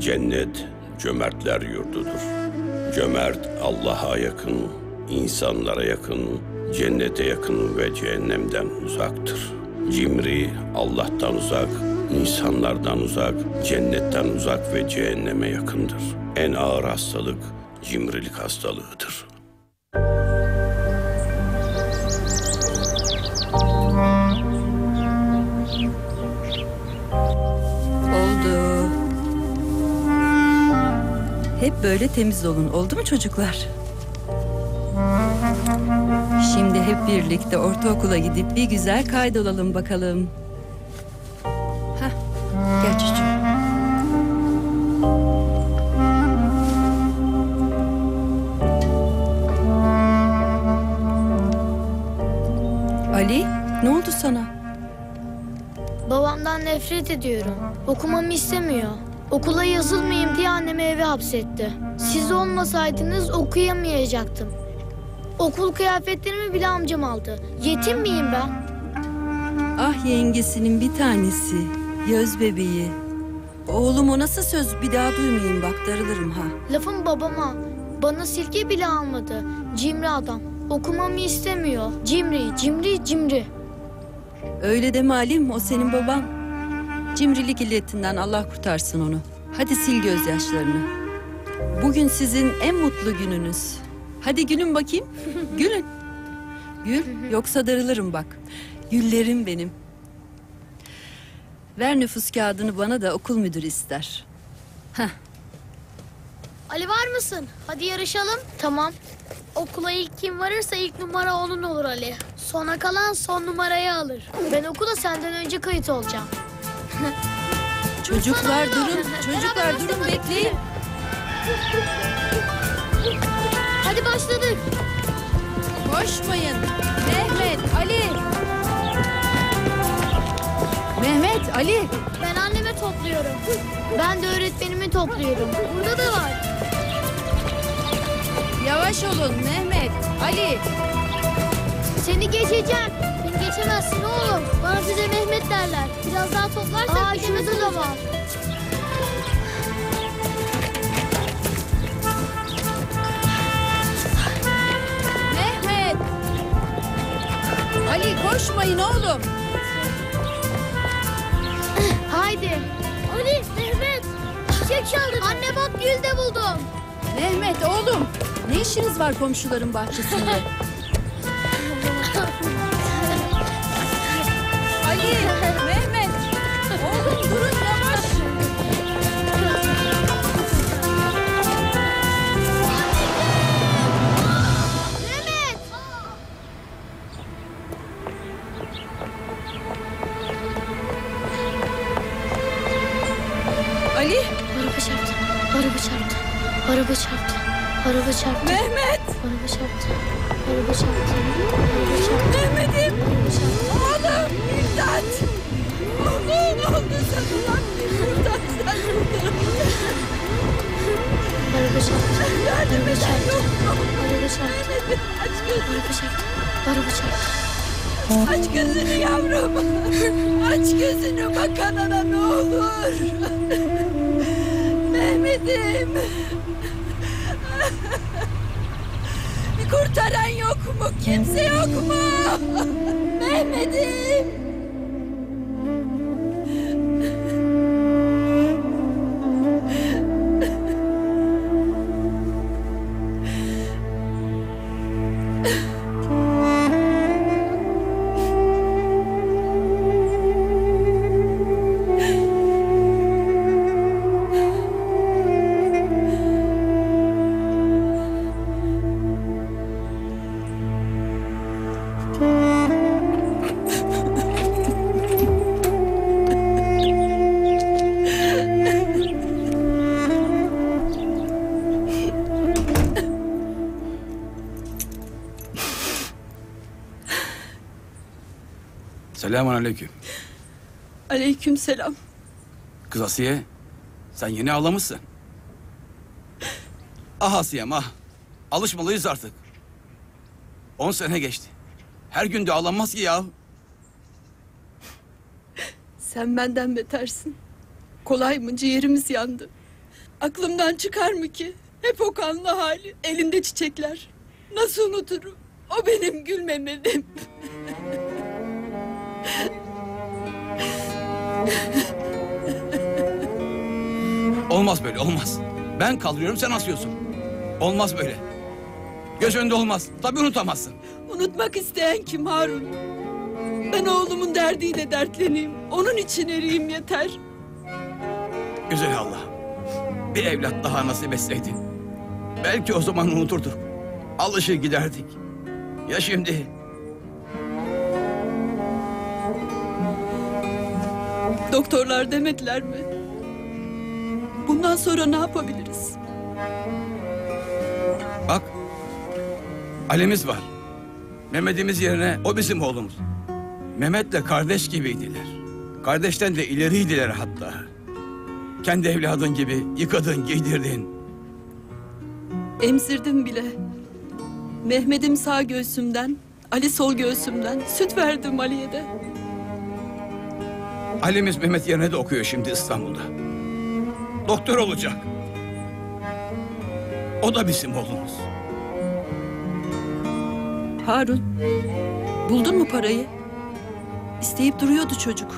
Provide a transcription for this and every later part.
Cennet cömertler yurdudur. Cömert Allah'a yakın, insanlara yakın, cennete yakın ve cehennemden uzaktır. Cimri Allah'tan uzak, insanlardan uzak, cennetten uzak ve cehenneme yakındır. En ağır hastalık cimrilik hastalığıdır. Oldu. Hep böyle temiz olun, oldu mu çocuklar? Şimdi hep birlikte ortaokula gidip bir güzel kaydolalım bakalım. Hah, gel çocuğum. Ali, ne oldu sana? Babamdan nefret ediyorum. Okumamı istemiyor. Okula yazılmayayım diye annemi eve hapsetti. Siz olmasaydınız okuyamayacaktım. Okul kıyafetlerimi bile amcam aldı. Yetim miyim ben? Ah yengesinin bir tanesi. Göz bebeği. Oğlum o nasıl söz, bir daha duymayayım bak, darılırım ha. Lafım babama. Bana silke bile almadı. Cimri adam. Okumamı istemiyor. Cimri, cimri, cimri. Öyle deme Halim, o senin baban. Cimrilik illetinden Allah kurtarsın onu. Hadi sil gözyaşlarını. Bugün sizin en mutlu gününüz. Hadi gülün bakayım. Gülün. Gül, yoksa darılırım bak. Güllerim benim. Ver nüfus kağıdını bana da okul müdürü ister. Heh. Ali var mısın? Hadi yarışalım. Tamam. Okula ilk kim varırsa ilk numara onun olur Ali. Sona kalan son numarayı alır. Ben okula senden önce kayıt olacağım. Çocuklar durun. Çocuklar durun, bekleyin. Hadi başladık. Koşmayın. Mehmet, Ali. Mehmet, Ali. Ben anneme topluyorum. Ben de öğretmenimi topluyorum. Burada da var. Yavaş olun Mehmet, Ali. Seni geçeceğim. Beni geçemezsin oğlum. Bana size Mehmet derler. Biraz daha toplarsak geçemezsin ama. Mehmet. Ali koşmayın oğlum. Haydi. Ali, Mehmet. Çiçek çaldım. Anne bak gül de buldum. Mehmet oğlum. Ne işiniz var komşuların bahçesinde? Ali, Mehmet, oğlum durun yavaş. Mehmet! Ali? Araba çarptı, araba çarptı, araba çarptı. Araba çarptı. Mehmet! Araba çarptı. Araba çarptı. Araba çarptı. Mehmet'im! Oğlum! İmdat! Ne oldu sen? Ulan imdat sen burada. Araba çarptı. Yardım eden yok mu? Araba çarptı. Mehmet aç gözünü. Araba çarptı. Araba çarptı. Aç gözünü yavrum. Aç gözünü bak anana ne olur. Mehmet'im. Kurtaran yok mu? Kimse yok mu? Mehmet'im! Selamünaleyküm. Aleykümselam. Kız Asiye, sen yeni ağlamışsın. Ah Asiye'm ah. Alışmalıyız artık. 10 sene geçti. Her gün de ağlanmaz ki ya. Sen benden betersin. Kolay mı, ciğerimiz yandı. Aklımdan çıkar mı ki? Hep o kanlı hali, elinde çiçekler. Nasıl unuturum? O benim Gül Mehmet'im. Olmaz böyle, olmaz. Ben kaldırıyorum, sen asıyorsun. Olmaz böyle. Göz önünde olmaz. Tabii unutamazsın. Unutmak isteyen kim Harun? Ben oğlumun derdiyle dertleneyim. Onun için eriyim yeter. Güzel Allah. Bir evlat daha nasip etseydin. Belki o zaman unuturduk. Alışır giderdik. Ya şimdi? Doktorlar demediler mi? Bundan sonra ne yapabiliriz? Bak. Alemiz var. Mehmet'imiz yerine o bizim oğlumuz. Mehmet'le kardeş gibiydiler. Kardeşten de ileriydiler hatta. Kendi evladın gibi yıkadın, giydirdin. Emzirdim bile. Mehmet'im sağ göğsümden, Ali sol göğsümden. Süt verdim Ali'ye de. Ali'miz Mehmet yerine de okuyor şimdi İstanbul'da. Doktor olacak. O da bizim oğlumuz. Harun, buldun mu parayı? İsteyip duruyordu çocuk.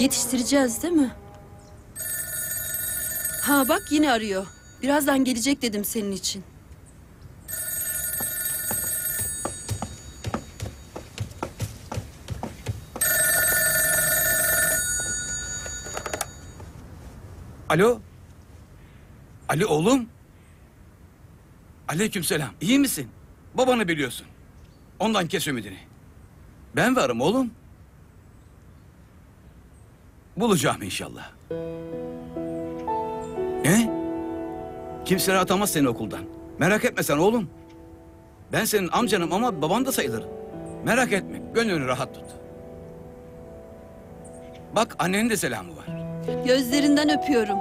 Yetiştireceğiz değil mi? Ha bak yine arıyor. Birazdan gelecek dedim senin için. Alo? Ali oğlum? Aleykümselam. İyi misin? Babanı biliyorsun. Ondan kes ümidini. Ben varım oğlum. Bulacağım inşallah. Ne? Kimse atamaz seni okuldan. Merak etme sen oğlum. Ben senin amcanım ama baban da sayılır. Merak etme. Gönlünü rahat tut. Bak annenin de selamı var. Gözlerinden öpüyorum.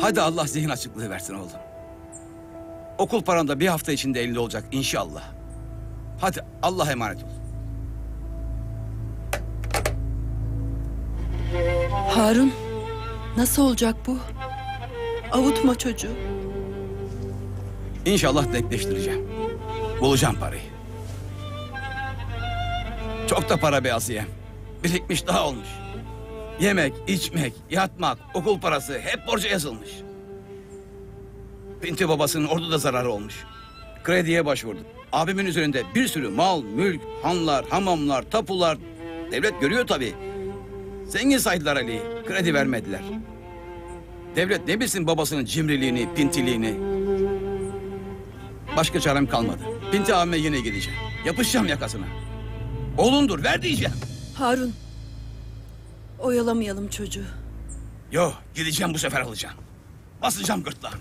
Hadi Allah zihin açıklığı versin oğlum. Okul paran da bir hafta içinde elinde olacak inşallah. Hadi Allah'a emanet ol. Harun, nasıl olacak bu? Avutma çocuğu. İnşallah denkleştireceğim. Bulacağım parayı. Çok da para be Asiye. Birikmiş daha olmuş. Yemek, içmek, yatmak, okul parası hep borca yazılmış. Pinti babasının orada da zararı olmuş. Krediye başvurdu. Abimin üzerinde bir sürü mal, mülk, hanlar, hamamlar, tapular. Devlet görüyor tabii. Zengin saydılar Ali'yi. Kredi vermediler. Devlet ne bilsin babasının cimriliğini, pintiliğini. Başka çarem kalmadı. Pinti abime yine gideceğim. Yapışacağım yakasına. Oğlundur, ver diyeceğim. Harun, oyalamayalım çocuğu. Yok, gideceğim bu sefer alacağım. Basacağım gırtlağına.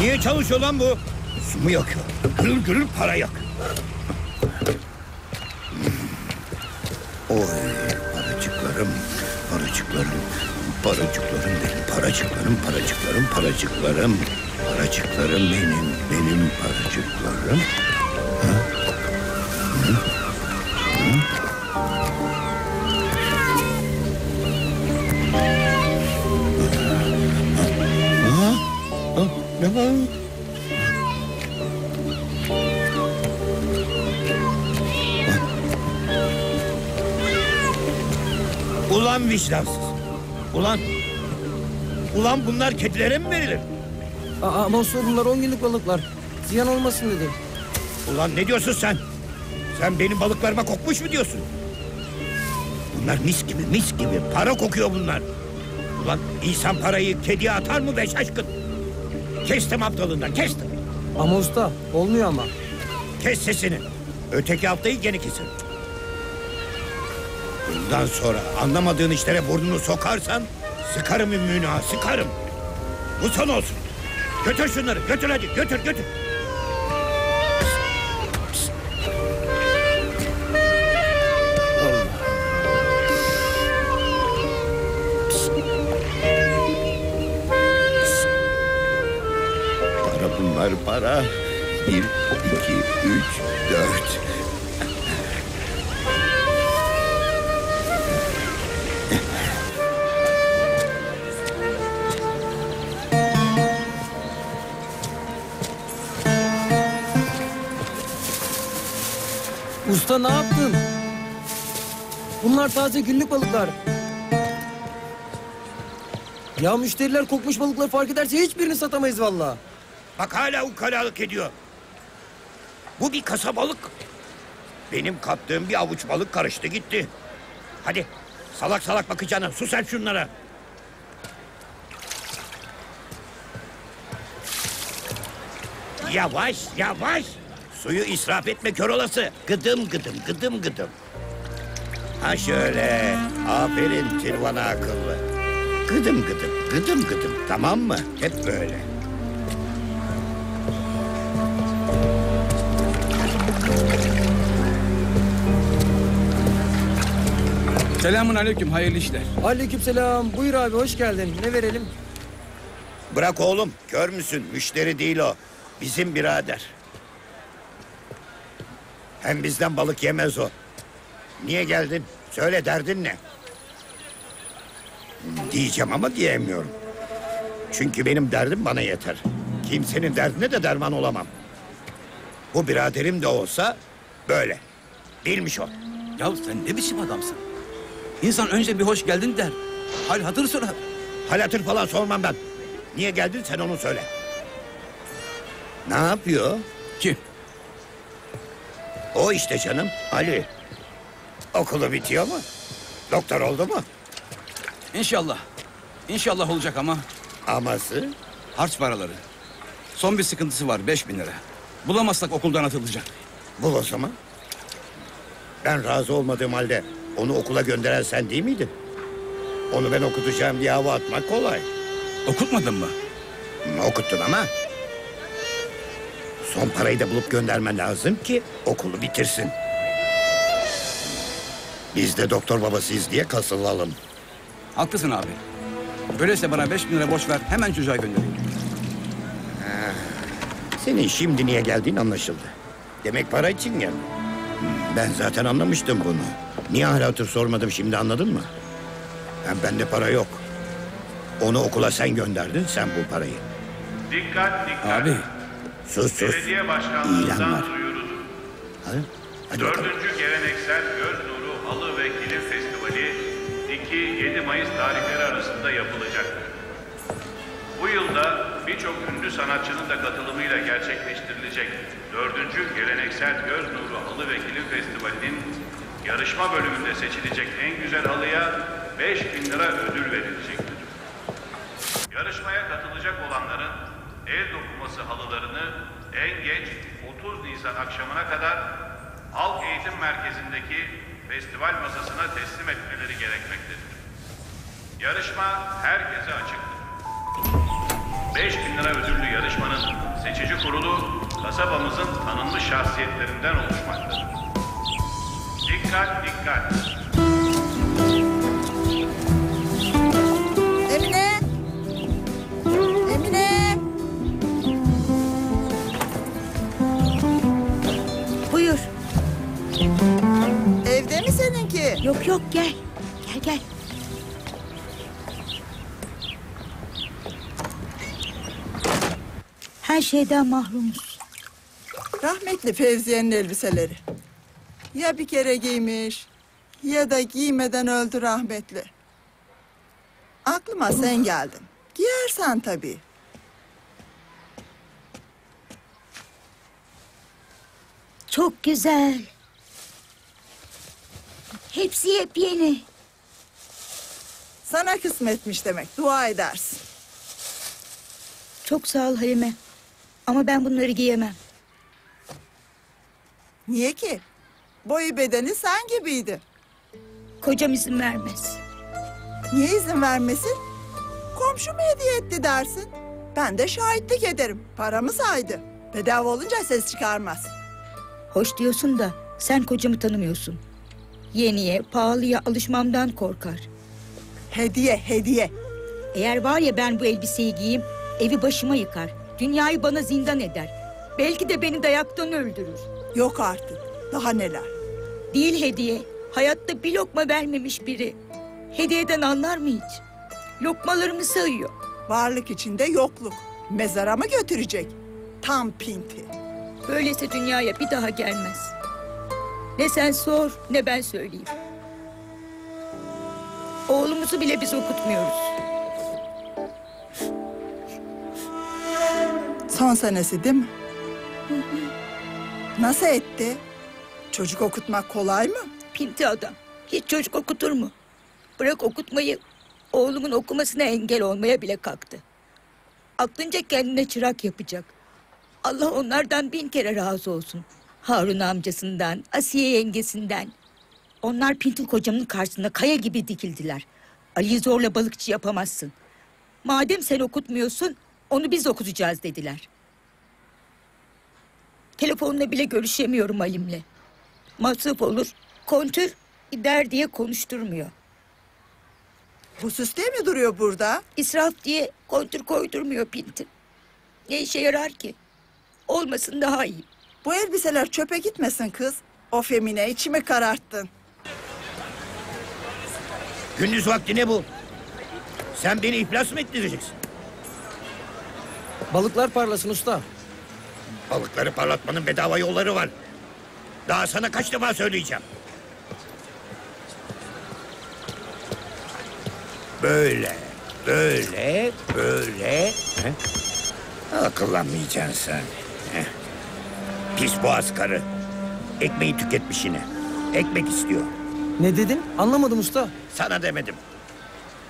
Niye çalışıyor lan bu? Su mu yakıyor? Gürül gürül para yak. Oy paracıklarım, paracıklarım. Paracıklarım benim, paracıklarım, paracıklarım, paracıklarım. Paracıklarım benim, benim paracıklarım. Ha? Hı? Hı? Ha? Ha? Ne var? Ulan vicdansız. Ulan bunlar kedilere mi verilir? Aa Mansur bunlar 10 günlük balıklar. Ziyan olmasın dedi. Ulan ne diyorsun sen? Sen benim balıklarıma kokmuş mu diyorsun? Bunlar mis gibi mis gibi para kokuyor bunlar. Ulan insan parayı kediye atar mı be şaşkın? Kestim aptalından kestim. Ama usta olmuyor ama. Kes sesini. Öteki haftayı gene keserim. Bundan sonra anlamadığın işlere burnunu sokarsan sıkarım ümmünü ha, sıkarım. Bu son olsun. Götür şunları, götür hadi, götür, götür. Pişt. Pişt. Pişt. Barbara. 1, 2, 3, 4. Usta ne yaptın? Bunlar taze günlük balıklar. Ya müşteriler kokmuş balıkları fark ederse hiçbirini satamayız vallahi. Bak hala ukalalık ediyor. Bu bir kasa balık. Benim kaptığım bir avuç balık karıştı gitti. Hadi salak salak bakacağına sus sen şunlara. Yavaş yavaş. Suyu israf etme kör olası. Gıdım gıdım gıdım gıdım. Ha şöyle. Aferin Tirvana akıllı. Gıdım gıdım gıdım gıdım. Tamam mı? Hep böyle. Selamun aleyküm, hayırlı işler. Aleyküm selam. Buyur abi, hoş geldin. Ne verelim? Bırak oğlum, kör müsün? Müşteri değil o. Bizim birader. Hem bizden balık yemez o. Niye geldin? Söyle, derdin ne? Diyeceğim ama diyemiyorum. Çünkü benim derdim bana yeter. Kimsenin derdine de derman olamam. Bu biraderim de olsa böyle. Değilmiş o. Ya sen ne biçim adamsın? İnsan önce bir hoş geldin der. Hal hatır sorar. Hal hatır falan sormam ben. Niye geldin sen onu söyle. Ne yapıyor? Kim? O işte canım Ali. Okulu bitiyor mu? Doktor oldu mu? İnşallah. İnşallah olacak ama. Aması? Harç paraları. Son bir sıkıntısı var 5.000 lira. Bulamazsak okuldan atılacak. Bul o zaman. Ben razı olmadığım halde onu okula gönderen sen değil miydin? Onu ben okutacağım diye hava atmak kolay. Okutmadın mı? Okuttun ama. Son parayı da bulup göndermen lazım ki okulu bitirsin. Biz de doktor babasıyız diye kasılalım. Haklısın abi. Böyleyse bana 5.000 lira borç ver, hemen çocuğa göndereyim. Senin şimdi niye geldiğin anlaşıldı. Demek para için geldi. Ben zaten anlamıştım bunu. Niye hala otur sormadım şimdi anladın mı? Yani bende para yok. Onu okula sen gönderdin, sen bul parayı. Dikkat dikkat. Abi. Sus. İlan var. Hadi 4. bakalım. 4. Geleneksel Göz Nuru Halı ve Kilim Festivali 2-7 Mayıs tarihleri arasında yapılacaktır. Bu yılda birçok ünlü sanatçının da katılımıyla gerçekleştirilecek 4. Geleneksel Göz Nuru Halı ve Kilim Festivali'nin yarışma bölümünde seçilecek en güzel halıya 5.000 lira ödül verilecektir. Yarışmaya katılacak olanların el dokuması halılarını en geç 30 Nisan akşamına kadar Halk Eğitim Merkezi'ndeki festival masasına teslim etmeleri gerekmektedir. Yarışma herkese açıktır. 5.000 lira ödüllü yarışmanın seçici kurulu kasabamızın tanınmış şahsiyetlerinden oluşmaktadır. Dikkat! Emine! Emine! Buyur. Evde mi seninki? Yok gel. Gel. Her şeyden mahrumuz. Rahmetli Fevziye'nin elbiseleri. Ya bir kere giymiş, ya da giymeden öldü rahmetli. Aklıma sen geldin. Giyersen tabii. Çok güzel. Hepsi yepyeni. Sana kısmetmiş demek, dua edersin. Çok sağ ol Halime. Ama ben bunları giyemem. Niye ki? Boyu bedeni sen gibiydi. Kocam izin vermez. Niye izin vermesin? Komşu mu hediye etti dersin? Ben de şahitlik ederim. Paramı saydı. Bedava olunca ses çıkarmaz. Hoş diyorsun da sen kocamı tanımıyorsun. Yeniye, pahalıya alışmamdan korkar. Hediye. Eğer var ya ben bu elbiseyi giyeyim, evi başıma yıkar. Dünyayı bana zindan eder. Belki de beni dayaktan öldürür. Yok artık. Daha neler? Değil hediye. Hayatta bir lokma vermemiş biri. Hediyeden anlar mı hiç? Lokmalarımı sayıyor. Varlık içinde yokluk. Mezara mı götürecek? Tam pinti. Böylese dünyaya bir daha gelmez. Ne sen sor, ne ben söyleyeyim. Oğlumuzu bile biz okutmuyoruz. Son senesi değil mi? Nasıl etti? Çocuk okutmak kolay mı? Pinti adam. Hiç çocuk okutur mu? Bırak okutmayı, oğlumun okumasına engel olmaya bile kalktı. Aklınca kendine çırak yapacak. Allah onlardan bin kere razı olsun. Harun amcasından, Asiye yengesinden. Onlar pinti kocamın karşısında kaya gibi dikildiler. Ali'yi zorla balıkçı yapamazsın. Madem sen okutmuyorsun, onu biz okutacağız dediler. Telefonla bile görüşemiyorum Halim'le. Masraf olur, kontür gider diye konuşturmuyor. Husus diye mi duruyor burada? İsraf diye kontür koydurmuyor pinti. Ne işe yarar ki? Olmasın daha iyi. Bu elbiseler çöpe gitmesin kız. O Femine, içimi kararttın. Gündüz vakti ne bu? Sen beni iflas mı ettireceksin? Balıklar parlasın usta. Balıkları parlatmanın bedava yolları var. Daha sana kaç defa söyleyeceğim. Böyle, böyle, böyle. Heh. Akıllanmayacaksın sen. Heh. Pis boğaz karı. Ekmeği tüketmiş yine. Ekmek istiyor. Ne dedin? Anlamadım usta. Sana demedim.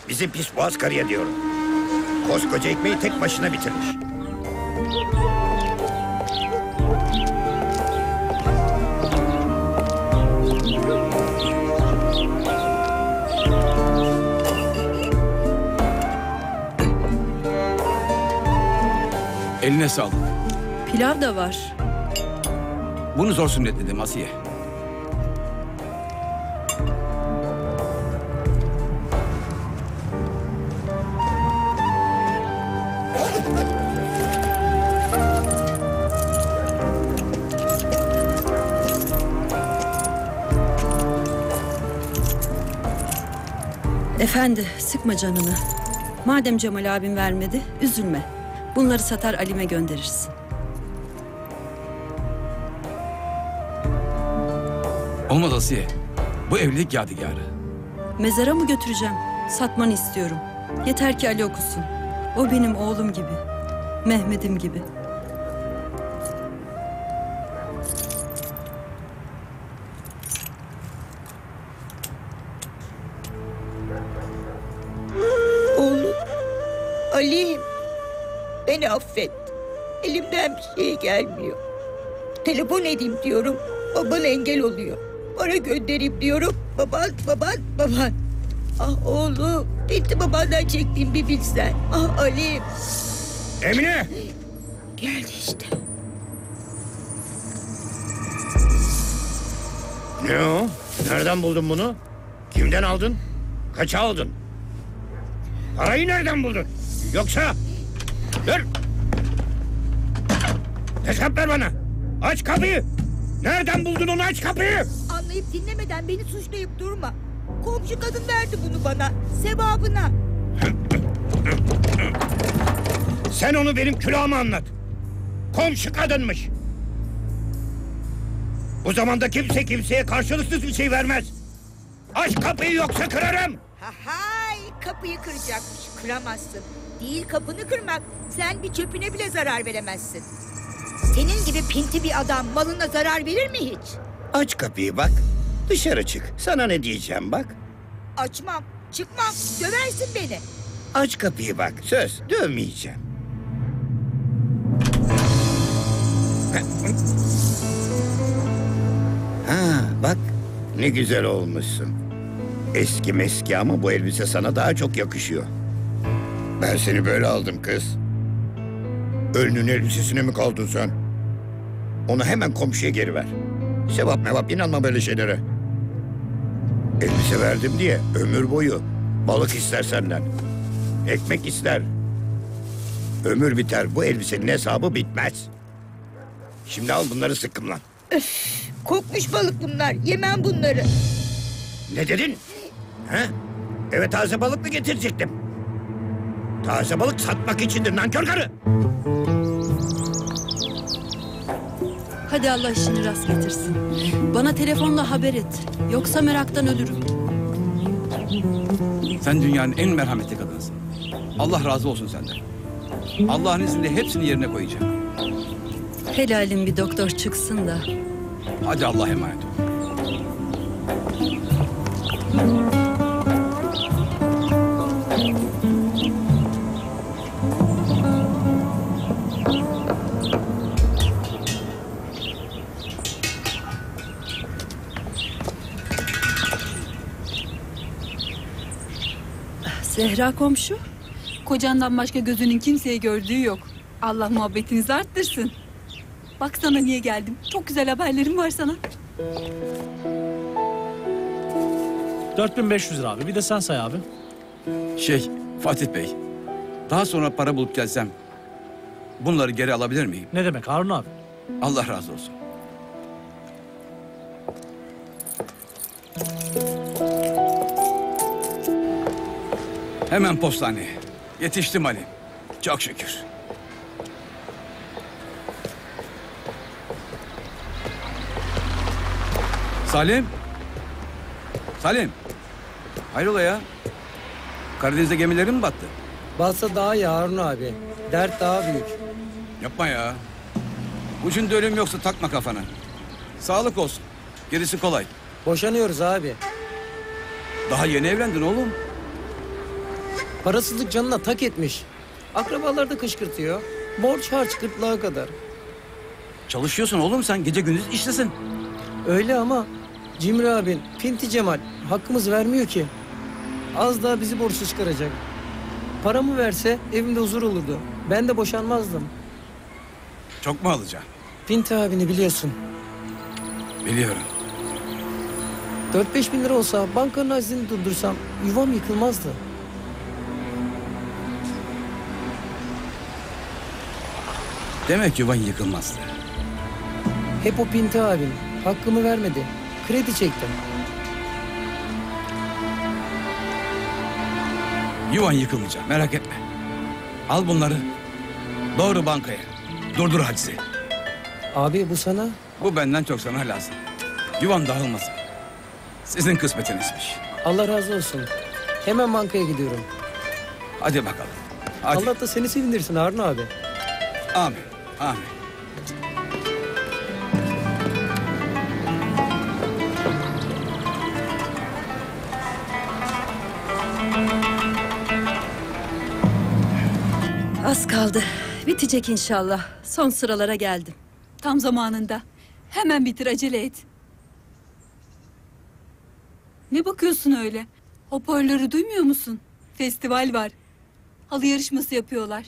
Bizim pis boğaz karıya diyorum. Koskoca ekmeği tek başına bitirmiş. Eline sağlık. Pilav da var. Bunu zor sünnet dedim Asiye. Efendi, sıkma canını. Madem Cemal abim vermedi, üzülme. Bunları satar Halim'e gönderirsin. Olmaz Asiye. Bu evlilik yadigarı. Mezara mı götüreceğim? Satmanı istiyorum. Yeter ki Ali okusun. O benim oğlum gibi. Mehmet'im gibi. Oğlum. Ali. Beni affet. Elimden bir şey gelmiyor. Telefon edeyim diyorum. Baban engel oluyor. Para göndereyim diyorum. Baban. Ah oğlum. Bitti babandan çektiğim bir bilsen. Ah Ali. Emine. Geldi işte. Ne o? Nereden buldun bunu? Kimden aldın? Kaça aldın? Parayı nereden buldun? Yoksa... Dur! Hesap ver bana! Aç kapıyı! Nereden buldun onu? Aç kapıyı! Anlayıp dinlemeden beni suçlayıp durma. Komşu kadın verdi bunu bana. Sevabına. Sen onu benim külahıma anlat. Komşu kadınmış. Bu zamanda kimse kimseye karşılıksız bir şey vermez. Aç kapıyı yoksa kırarım. Hay kapıyı kıracakmış. Kıramazsın. Değil kapını kırmak, sen bir çöpüne bile zarar veremezsin. Senin gibi pinti bir adam malına zarar verir mi hiç? Aç kapıyı bak, dışarı çık. Sana ne diyeceğim bak. Açmam, çıkmam, döversin beni. Aç kapıyı bak, söz dövmeyeceğim. Ha, bak ne güzel olmuşsun. Eski meski ama bu elbise sana daha çok yakışıyor. Ben seni böyle aldım kız. Ölünün elbisesine mi kaldın sen? Onu hemen komşuya geri ver. Sevap mevap, inanma böyle şeylere. Elbise verdim diye ömür boyu balık ister senden. Ekmek ister. Ömür biter, bu elbisenin hesabı bitmez. Şimdi al bunları, sıkkımlan. Öf, kokmuş balık bunlar, yemem bunları. Ne dedin? Ha? Eve taze balık mı getirecektim? Taze balık satmak içindir nankör karı. Hadi Allah işini rast getirsin. Bana telefonla haber et. Yoksa meraktan ölürüm. Sen dünyanın en merhametli kadınsın. Allah razı olsun senden. Allah'ın izniyle hepsini yerine koyacağım. Helalim bir doktor çıksın da. Hadi Allah'a emanet ol. Zehra komşu, kocandan başka gözünün kimseye gördüğü yok. Allah muhabbetinizi arttırsın. Bak sana niye geldim. Çok güzel haberlerim var sana. 4500 lira abi. Bir de sen say abi. Fatih Bey. Daha sonra para bulup gelsem bunları geri alabilir miyim? Ne demek Harun abi? Allah razı olsun. Hemen postaneye. Yetiştim Ali. Çok şükür. Salim. Salim. Hayrola ya? Karadeniz'de gemilerin mi battı? Batsa daha iyi Harun abi. Dert daha büyük. Yapma ya. Ucunda ölüm yoksa takma kafana. Sağlık olsun. Gerisi kolay. Boşanıyoruz abi. Daha yeni evlendin oğlum. Parasızlık canına tak etmiş. Akrabalar da kışkırtıyor. Borç harç gırtlağa kadar. Çalışıyorsun oğlum sen. Gece gündüz işlesin. Öyle ama Cimri abin, Pinti Cemal hakkımız vermiyor ki. Az daha bizi borçlu çıkaracak. Paramı verse evimde huzur olurdu. Ben de boşanmazdım. Çok mu alacaksın? Pinti abini biliyorsun. Biliyorum. 4-5 bin lira olsa bankanın hazinini durdursam yuvam yıkılmazdı. Demek yuvan yıkılmazdı. Hep o Pinti abin. Hakkımı vermedi. Kredi çektim. Yuvan yıkılmayacak. Merak etme. Al bunları. Doğru bankaya. Durdur hacizi. Abi bu sana? Bu benden çok sana lazım. Yuvan dağılmasın. Sizin kısmetinizmiş. Allah razı olsun. Hemen bankaya gidiyorum. Hadi bakalım. Hadi. Allah da seni sevindirsin Harun abi. Amin. Amin. Az kaldı. Bitecek inşallah. Son sıralara geldim. Tam zamanında. Hemen bitir, acele et. Ne bakıyorsun öyle? Hoparlörü duymuyor musun? Festival var. Halı yarışması yapıyorlar.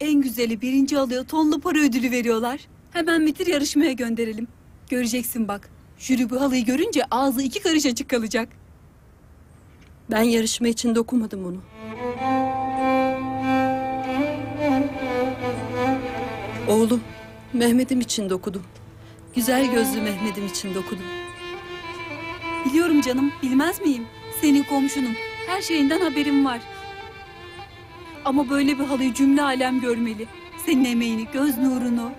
En güzeli birinci alıyor, tonlu para ödülü veriyorlar. Hemen bitir, yarışmaya gönderelim. Göreceksin bak. Jüri bu halıyı görünce ağzı 2 karış açık kalacak. Ben yarışma için dokumadım onu. Oğlum, Mehmet'im için dokudum. Güzel gözlü Mehmet'im için dokudum. Biliyorum canım, bilmez miyim? Senin komşunum, her şeyinden haberim var. Ama böyle bir halıyı cümle alem görmeli. Senin emeğini, göz nurunu.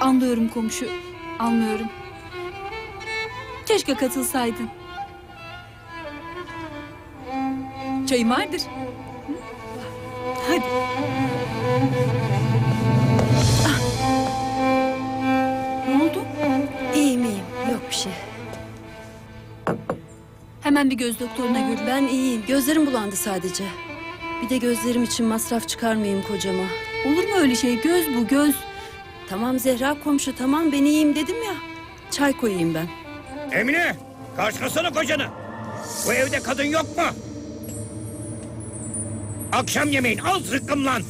Anlıyorum komşu, anlıyorum. Keşke katılsaydın. Çayım vardır. Hadi. Ah. Ne oldu? İyiyim. Yok bir şey. Hemen bir göz doktoruna gör. Ben iyiyim. Gözlerim bulandı sadece. Bir de gözlerim için masraf çıkarmayayım kocama. Olur mu öyle şey? Göz bu, göz. Tamam Zehra komşu, tamam, ben iyiyim dedim ya. Çay koyayım ben. Emine, karşılasana kocanı. Bu evde kadın yok mu? Akşam yemeğin al, zıkkımlan.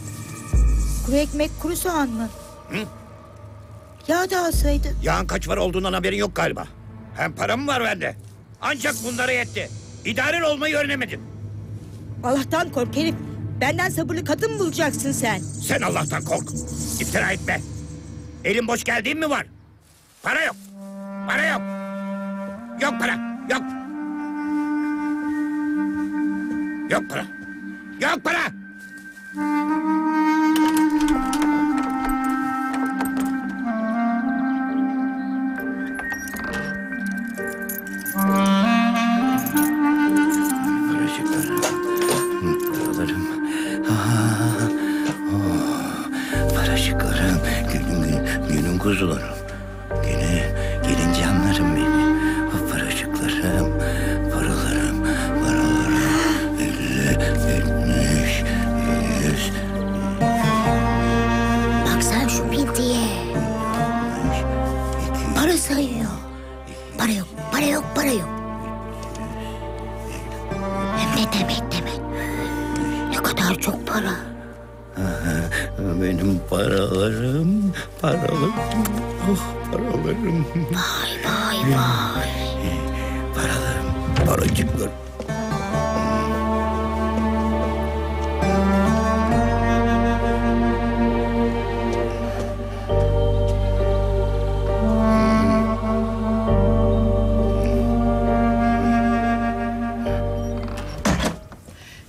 Kuru ekmek kuru soğan mı? Hı? Yağ da alsaydı. Yağın kaç var olduğundan haberin yok galiba. Hem param var bende. Ancak bunlara yetti. İdaren olmayı öğrenemedin. Allah'tan kork herif. Benden sabırlı kadın mı bulacaksın sen? Sen Allah'tan kork. İftira etme. Elin boş geldiğin mi var? Para yok. Para yok. Yok para. Yok. Yok para. Yok para. Kuzularım, gelin canlarım benim, paracıklarım, paralarım, 50, 70, 100. Bak sen şu pintiye, para sayıyor, para yok. Hem de demek, ne kadar çok para. Benim paralarım, oh paralarım. Vay. Paralarım, paracıklarım.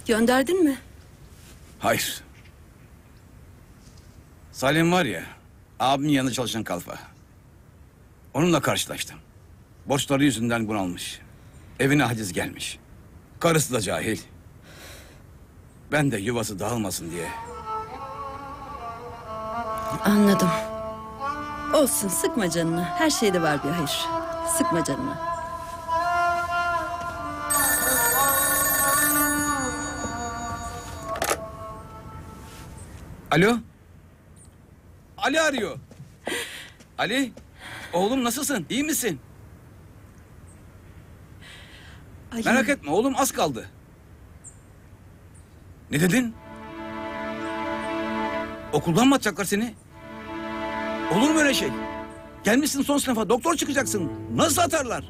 Gönderdin mi? Hayır. Salim var ya, abimin yanında çalışan kalfa. Onunla karşılaştım. Borçları yüzünden bunalmış. Evine haciz gelmiş. Karısı da cahil. Ben de yuvası dağılmasın diye. Anladım. Olsun, sıkma canını. Her şeyde var bir hayır. Sıkma canını. Alo? Ali arıyor. Ali, oğlum nasılsın? İyi misin? Ali. Merak etme oğlum, az kaldı. Ne dedin? Okuldan mı atacaklar seni? Olur mu öyle şey? Gelmişsin son sınıfa, doktor çıkacaksın. Nasıl atarlar?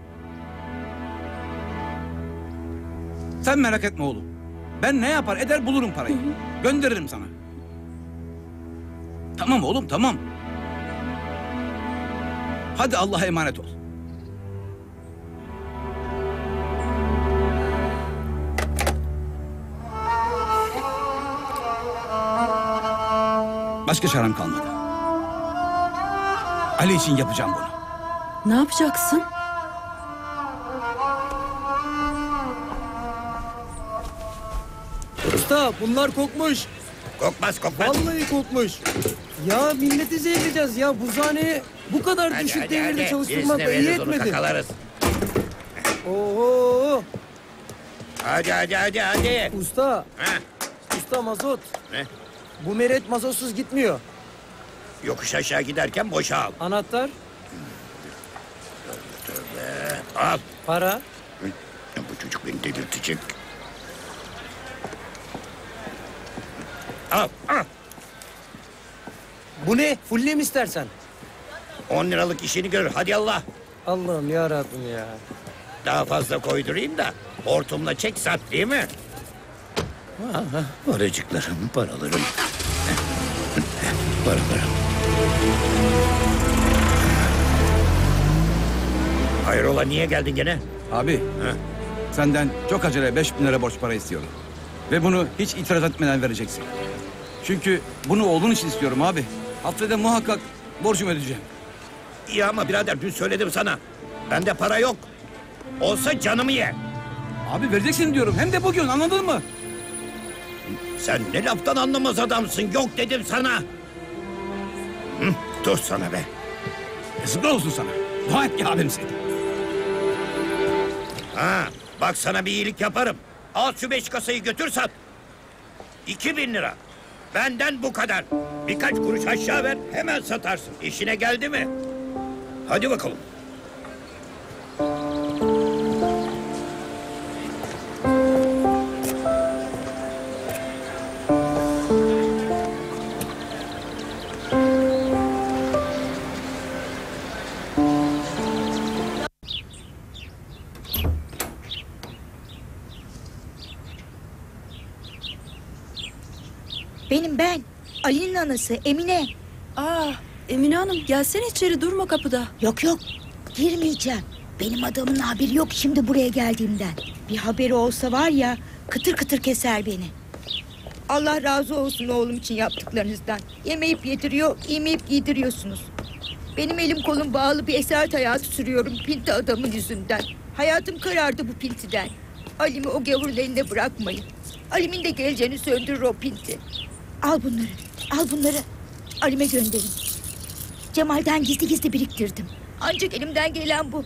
Sen merak etme oğlum. Ben ne yapar eder bulurum parayı. Gönderirim sana. Tamam oğlum, tamam. Hadi Allah'a emanet ol. Başka çarem kalmadı. Ali için yapacağım bunu. Ne yapacaksın? Usta, bunlar kokmuş. Kokmaz. Vallahi kokmuş. Ya milleti zehirleyeceğiz ya. Buzhaneye bu kadar düşük devirde çalıştırmak iyi etmedi. Oho. Hadi. Usta. Ha? Usta mazot. Ne? Bu meret mazotsuz gitmiyor. Yokuş aşağı giderken boşa al. Anahtar. Tövbe. Al. Para. Bu çocuk beni delirtecek. Al. Bu ne? Fullem istersen. 10 liralık işini görür. Hadi Allah. Allah'ım yarabbim ya. Daha fazla koydurayım da hortumla çek sat, değil mi? Aha, paralarım. Hayrola, niye geldin gene? Abi, senden çok acele 5000 lira borç para istiyorum. Ve bunu hiç itiraz etmeden vereceksin. Çünkü bunu oğlun için istiyorum abi. Haftaya muhakkak borcumu ödeyeceğim. İyi ama birader, dün söyledim sana. Bende para yok. Olsa canımı ye. Abi vereceksin diyorum. Hem de bugün, anladın mı? Sen ne laftan anlamaz adamsın. Yok dedim sana. Dur sana be. Yazıklar olsun sana. Dua et ki abimsin. Ha, bak sana bir iyilik yaparım. Al şu 5 kasayı götür sat. 2000 lira. Benden bu kadar. Birkaç kuruş aşağı ver, hemen satarsın. İşine geldi mi? Hadi bakalım. Benim ben. Ali'nin anası Emine. Aa, Emine Hanım gelsene içeri, durma kapıda. Yok yok, girmeyeceğim. Benim adamın haberi yok şimdi buraya geldiğimden. Bir haberi olsa var ya, kıtır kıtır keser beni. Allah razı olsun oğlum için yaptıklarınızdan. Yemeyip yediriyor, giymeyip giydiriyorsunuz. Benim elim kolum bağlı bir esaret hayatı sürüyorum pinti adamın yüzünden. Hayatım karardı bu pintiden. Ali'mi o gavurun elinde bırakmayın. Ali'min de geleceğini söndürür o pinti. Al bunları, al bunları. Ali'me gönderin. Cemal'den gizli gizli biriktirdim. Ancak elimden gelen bu.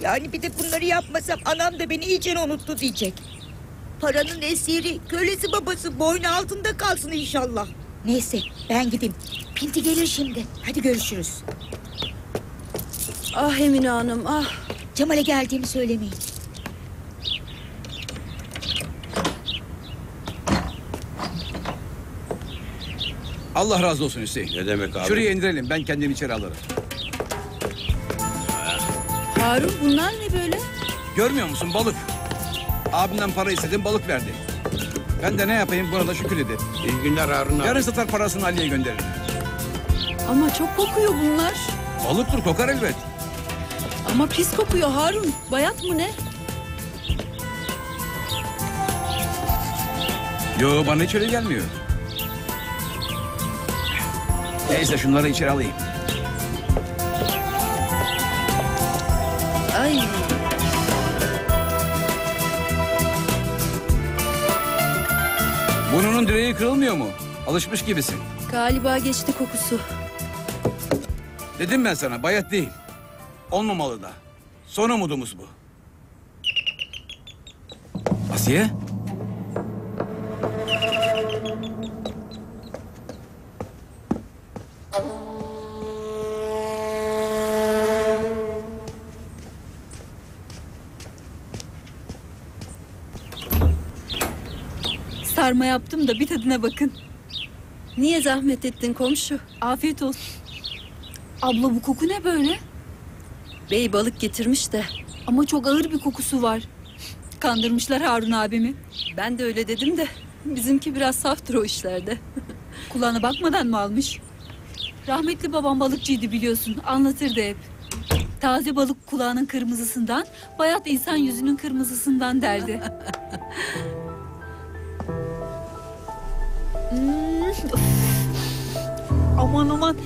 Yani bir de bunları yapmasam anam da beni iyice unuttu diyecek. Paranın esiri, kölesi babası boynu altında kalsın inşallah. Neyse ben gideyim. Pinti gelir şimdi. Hadi görüşürüz. Ah Emine Hanım ah. Cemal'e geldiğimi söylemeyin. Allah razı olsun Hüseyin. Ne demek abi? Şuraya indirelim, ben kendim içeri alırım. Harun bunlar ne böyle? Görmüyor musun balık? Abimden para istedim, balık verdi. Ben de ne yapayım, burada şükür edeyim. İyi günler Harun abi. Yarın satar parasını Ali'ye gönderirim. Ama çok kokuyor bunlar. Balıktır, kokar elbet. Ama pis kokuyor Harun. Bayat mı ne? Yo, bana hiç öyle gelmiyor. Neyse şunları içeri alayım. Ay. Bunun direği kırılmıyor mu? Alışmış gibisin. Galiba geçti kokusu. Dedim ben sana, bayat değil. Olmamalı da. Son umudumuz bu. Asiye? Sarma yaptım da bir tadına bakın. Niye zahmet ettin komşu? Afiyet olsun. Abla bu koku ne böyle? Bey balık getirmiş de. Ama çok ağır bir kokusu var. Kandırmışlar Harun abimi. Ben de öyle dedim de. Bizimki biraz saftır o işlerde. Kulağına bakmadan mı almış? Rahmetli babam balıkçıydı biliyorsun. Anlatırdı hep. Taze balık kulağının kırmızısından, bayat insan yüzünün kırmızısından derdi. Aman aman.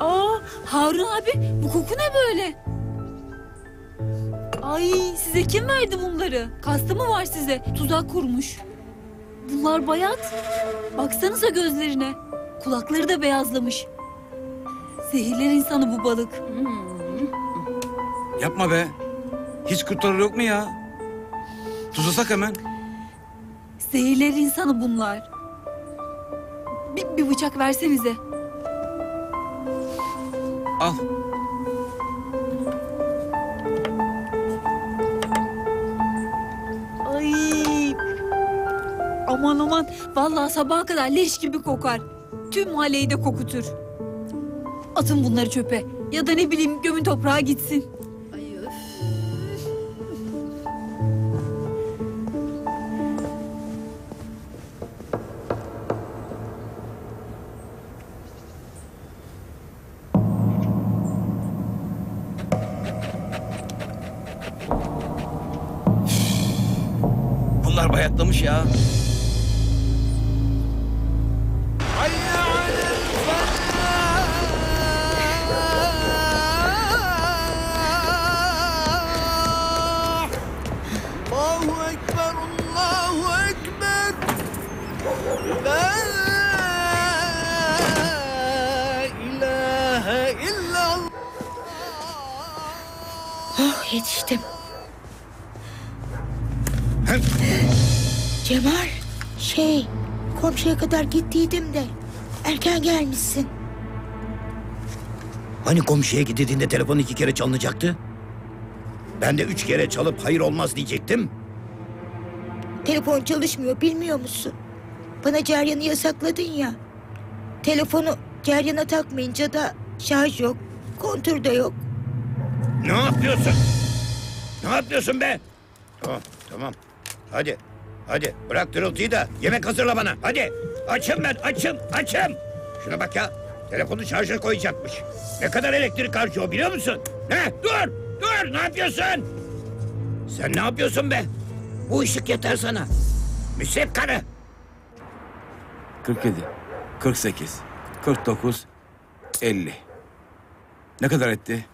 Aa, Harun abi bu koku ne böyle? Ay size kim verdi bunları? Kastı mı var size? Tuzak kurmuş. Bunlar bayat. Baksanıza gözlerine. Kulakları da beyazlamış. Zehirler insanı bu balık. Yapma be. Hiç kurtarır yok mu ya? Tuzlasak hemen. Zehirler insanı bunlar. Bir bıçak versenize. Al. Ay. Aman aman. Vallahi sabaha kadar leş gibi kokar. Tüm mahalleyi de kokutur. Atın bunları çöpe. Ya da ne bileyim gömün toprağa gitsin. Bayatlamış ya. Oh, yetiştim. Cemal, komşuya kadar gittiydim de erken gelmişsin. Hani komşuya gidildiğinde telefon 2 kere çalınacaktı? Ben de 3 kere çalıp hayır olmaz diyecektim. Telefon çalışmıyor, bilmiyor musun? Bana ceryanı yasakladın ya. Telefonu ceryana takmayınca da şarj yok, kontür de yok. Ne yapıyorsun? Ne yapıyorsun be? Tamam, tamam. Hadi. Hadi bırak gürültüyü da yemek hazırla bana. Hadi. Açım ben, açım, açım. Şuna bak ya. Telefonu şarja koyacakmış. Ne kadar elektrik harcıyor biliyor musun? Ne? Dur, dur. Ne yapıyorsun? Sen ne yapıyorsun be? Bu ışık yeter sana. Müsrif karı. 47, 48, 49, 50. Ne kadar etti?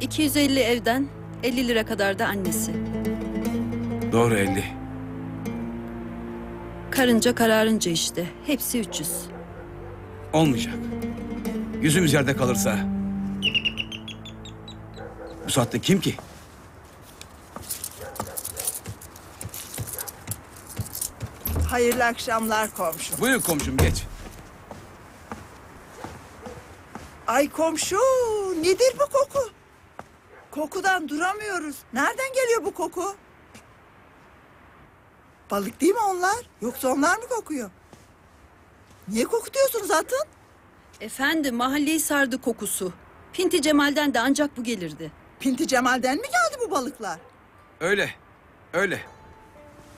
250 evden, 50 lira kadar da annesi. Doğru 50. Karınca kararınca işte. Hepsi 300. Olmayacak. Yüzümüz yerde kalırsa. Bu saatte kim ki? Hayırlı akşamlar komşum. Buyur komşum geç. Ay komşu nedir bu koku? Kokudan duramıyoruz. Nereden geliyor bu koku? Balık değil mi onlar? Yoksa onlar mı kokuyor? Niye kokutuyorsunuz atın? Efendim mahalleyi sardı kokusu. Pinti Cemal'den de ancak bu gelirdi. Pinti Cemal'den mi geldi bu balıklar? Öyle, öyle.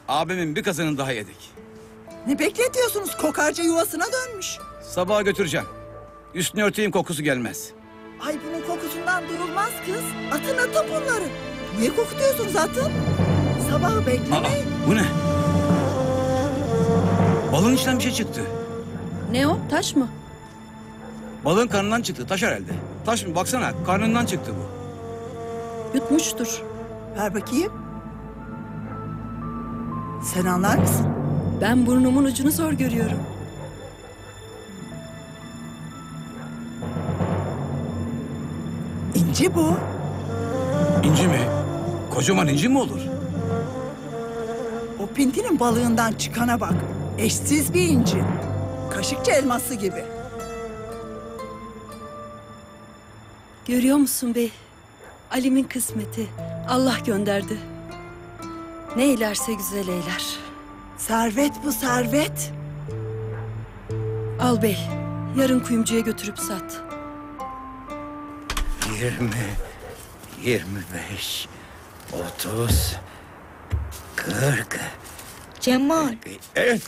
Abimin bir kazanını daha yedik. Ne bekletiyorsunuz? Kokarca yuvasına dönmüş. Sabaha götüreceğim. Üstünü örteyim kokusu gelmez. Ay bunun kokusundan durulmaz kız. Atın atın bunları. Niye kokutuyorsunuz atın? Sabahı beklemeyin. Bu ne? Balığın içinden bir şey çıktı. Ne o? Taş mı? Balığın karnından çıktı. Taş herhalde. Taş mı? Baksana karnından çıktı bu. Yutmuştur. Ver bakayım. Sen anlar mısın? Ben burnumun ucunu zor görüyorum. İnci bu. İnci mi? Kocaman inci mi olur? O pintinin balığından çıkana bak. Eşsiz bir inci. Kaşıkçı elması gibi. Görüyor musun bey? Ali'min kısmeti. Allah gönderdi. Ne eylerse güzel eyler. Servet bu servet. Al bey. Yarın kuyumcuya götürüp sat. 20, 25, 30, 40. Cemal. Evet.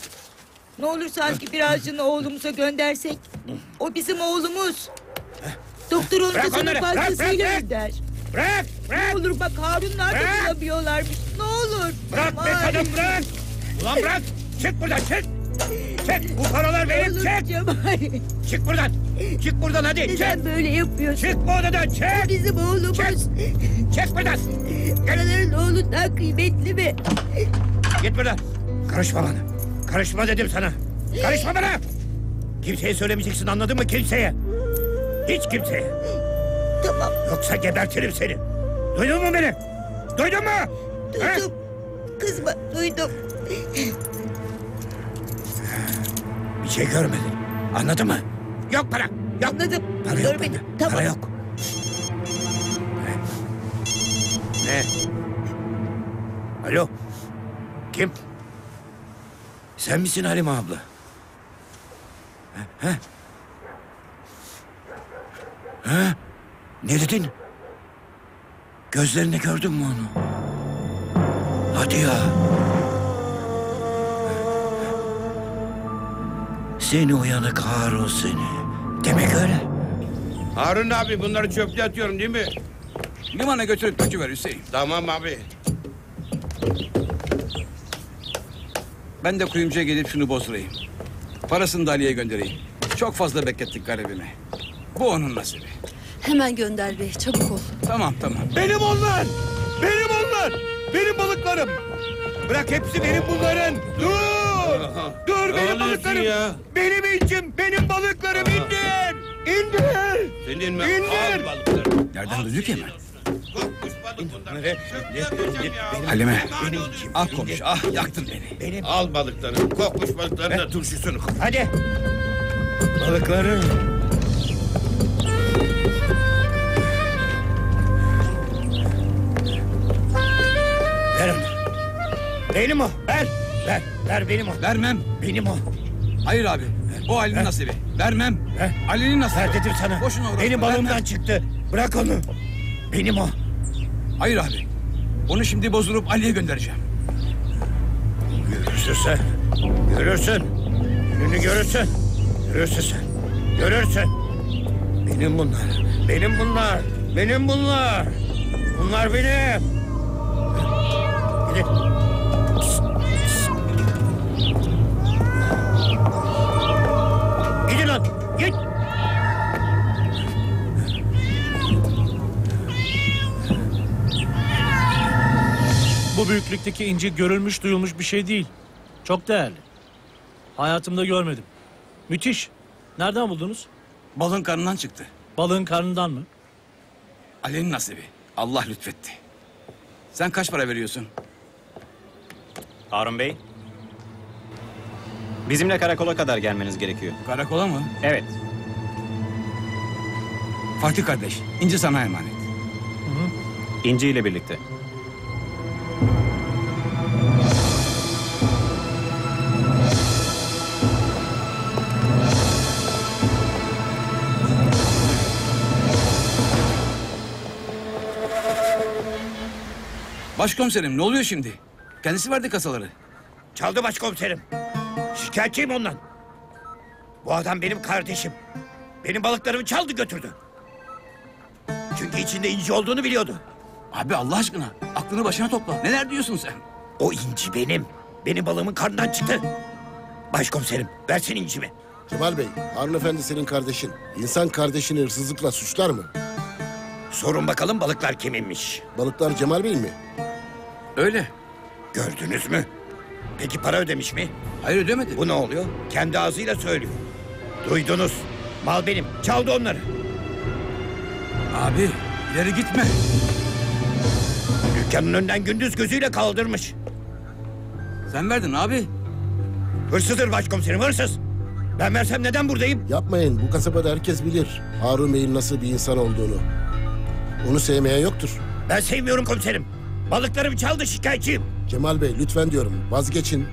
Ne olur sanki birazcını oğlumuza göndersek. O bizim oğlumuz. Doktor onun kızının parçasıyla gider. Bırak, bırak. Ne olur bak Harun'un artık bulamıyorlarmış. Ne olur. Bırak be kadın bırak. Ulan bırak. Çık buradan çık. Çık bu paralar benim çık. Cemal. Çık buradan. Çık buradan hadi. Neden çık. Böyle yapıyorsun? Çık bu odadan çık. O bizim oğlumuz. Çık, çık buradan. Karaların oğlundan kıymetli mi? Git buradan. Karışma bana. Karışma dedim sana. Karışma bana. Kimseye söylemeyeceksin anladın mı? Kimseye. Hiç kimseye. Tamam. Yoksa gebertirim seni. Duydun mu beni? Duydun mu? Duydum. Ha? Kızma duydum. Bir şey görmedin. Anladın mı? Yok para. Yok. Anladım. Para yok. Tamam. Para yok. Ne? Alo. Kim? Sen misin Halime abla? Ha? Ha? Ne dedin? Gözlerini gördün mü onu? Hadi ya. Seni uyanık Harun seni. Demek öyle. Harun abi bunları çöplüğe atıyorum değil mi? Limana götürüp kaçıver Hüseyin. Tamam abi. Ben de kuyumcuya gelip şunu bozdurayım. Parasını da Ali'ye göndereyim. Çok fazla beklettik garibimi. Bu onun nasibi. Hemen gönder bey, çabuk ol. Tamam, tamam. Benim onlar! Benim onlar! Benim balıklarım! Bırak hepsi benim bunların! Dur! Dur benim balıklarım! Ya? Benim incim, benim balıklarım! İndir! İndir! Senin mi? İndir! Nereden duyduk ya hemen? Halime, al komşu, ah yaktın beni. Benim. Al balıklarını, kokmuş balıklarını da turşusunu koy. Hadi! Balıkları... Ver onu. Benim o, ver! Ver, ver benim o. Vermem. Benim o. Hayır abi, o Ali'nin nasibi. Vermem. Ali'nin nasibi. Ver dedim sana. Boşuna uğraşma. Benim balımdan çıktı. Bırak onu. Benim o. Hayır abi. Onu şimdi bozdurup Ali'ye göndereceğim. Görürsün. Görürsün. Gününü görürsün. Görürsün sen. Görürsün. Benim bunlar. Benim bunlar. Benim bunlar. Bunlar benim. Gidin. Gidin lan. Git. Bu büyüklükteki inci görülmüş duyulmuş bir şey değil. Çok değerli. Hayatımda görmedim. Müthiş. Nereden buldunuz? Balığın karnından çıktı. Balığın karnından mı? Ali'nin nasibi. Allah lütfetti. Sen kaç para veriyorsun? Harun Bey. Bizimle karakola kadar gelmeniz gerekiyor. Karakola mı? Evet. Fatih kardeş, İnci sana emanet. Hı hı. İnci ile birlikte. Başkomiserim, ne oluyor şimdi? Kendisi verdi kasaları. Çaldı başkomiserim. Şikayetçiyim ondan. Bu adam benim kardeşim. Benim balıklarımı çaldı götürdü. Çünkü içinde inci olduğunu biliyordu. Abi Allah aşkına aklını başına topla. Neler diyorsun sen? O inci benim. Benim balığımın karnından çıktı. Başkomiserim versin incimi. Kemal Bey, Harun Efendi senin kardeşin. İnsan kardeşini hırsızlıkla suçlar mı? Sorun bakalım balıklar kiminmiş? Balıklar Cemal Bey'in mi? Öyle. Gördünüz mü? Peki para ödemiş mi? Hayır ödemedi. Bu ne oluyor? Kendi ağzıyla söylüyor. Duydunuz. Mal benim. Çaldı onları. Abi ileri gitme. Dükkanın önünden gündüz gözüyle kaldırmış. Sen verdin abi. Hırsızdır başkomiserim, hırsız. Ben versem neden buradayım? Yapmayın. Bu kasabada herkes bilir Harun Bey'in nasıl bir insan olduğunu. Onu sevmeyen yoktur. Ben sevmiyorum komiserim. Balıklarımı çaldı, şikayetçiyim. Cemal Bey lütfen diyorum, vazgeçin.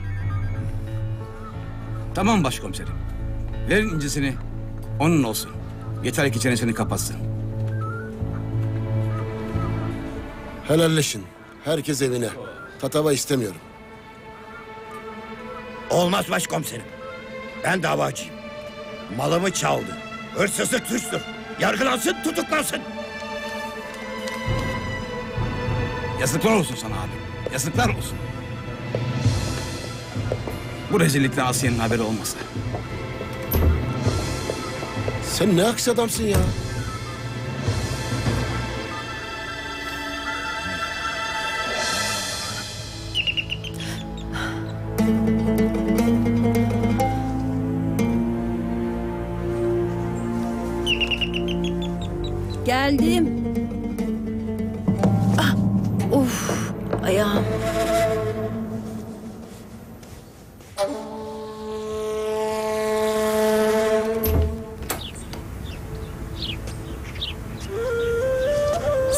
Tamam başkomiserim. Verin incisini, onun olsun. Yeter ki çenesini kapatsın. Helalleşin. Herkes evine. Tatava istemiyorum. Olmaz başkomiserim. Ben davacıyım. Malımı çaldı. Hırsızlık suçtur. Yargılansın, tutuklansın. Yazıklar olsun sana abi. Yazıklar olsun. Bu rezillikten Asiye'nin haberi olmasa. Sen ne aksi adamsın ya. Geldim.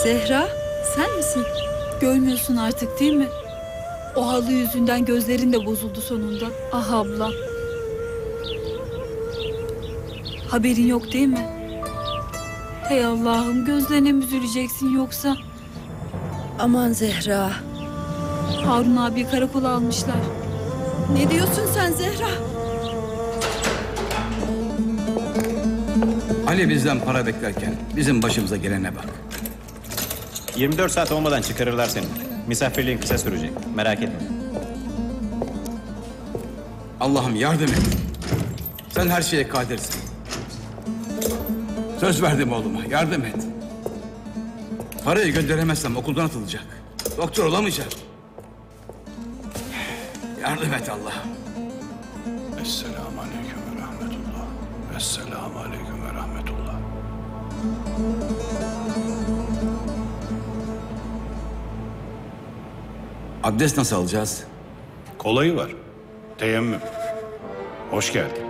Zehra, sen misin? Görmüyorsun artık değil mi? O halı yüzünden gözlerin de bozuldu sonunda. Ah abla. Haberin yok değil mi? Hey Allah'ım, gözlerine mi üzüleceksin yoksa? Aman Zehra. Harun abi karakola almışlar. Ne diyorsun sen Zehra? Ali bizden para beklerken bizim başımıza gelene bak. 24 saat olmadan çıkarırlar seni. Misafirliğin kısa sürecek. Merak etme. Allah'ım yardım et. Sen her şeye kadirsin. Söz verdim oğluma. Yardım et. Parayı gönderemezsem okuldan atılacak. Doktor olamayacak. Yardım et Allah'ım. Esselamu aleyküm ve rahmetullah. Esselamu aleyküm ve rahmetullah. Abdest nasıl alacağız? Kolayı var. Teyemmüm. Hoş geldin.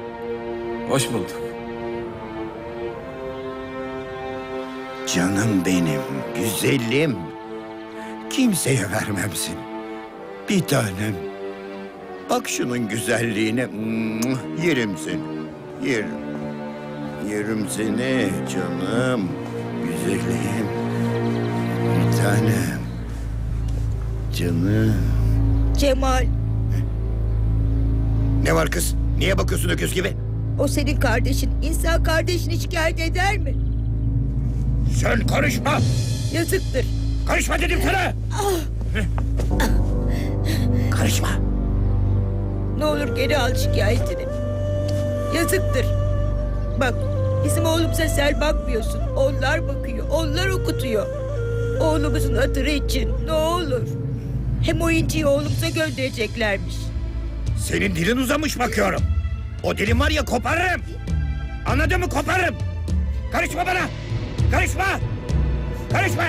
Hoş bulduk. Canım benim, güzelim. Kimseye vermemsin. Bir tanem. Bak şunun güzelliğine. Yerim seni. Yerim. Yerim seni canım. Güzelim. Bir tanem. Canım. Cemal. Ne var kız? Niye bakıyorsun öküz gibi? O senin kardeşin. İnsan kardeşini şikayet eder mi? Sen karışma! Yazıktır. Karışma dedim sana! Karışma! Ne olur geri al şikayetini. Yazıktır. Bak, bizim oğlumuza sen bakmıyorsun. Onlar bakıyor, onlar okutuyor. Oğlumuzun hatırı için ne olur. Hem o inciyi oğlumuza göndereceklermiş. Senin dilin uzamış bakıyorum. O dilin var ya koparırım. Anladın mı? Koparırım. Karışma bana. Karışma. Karışma.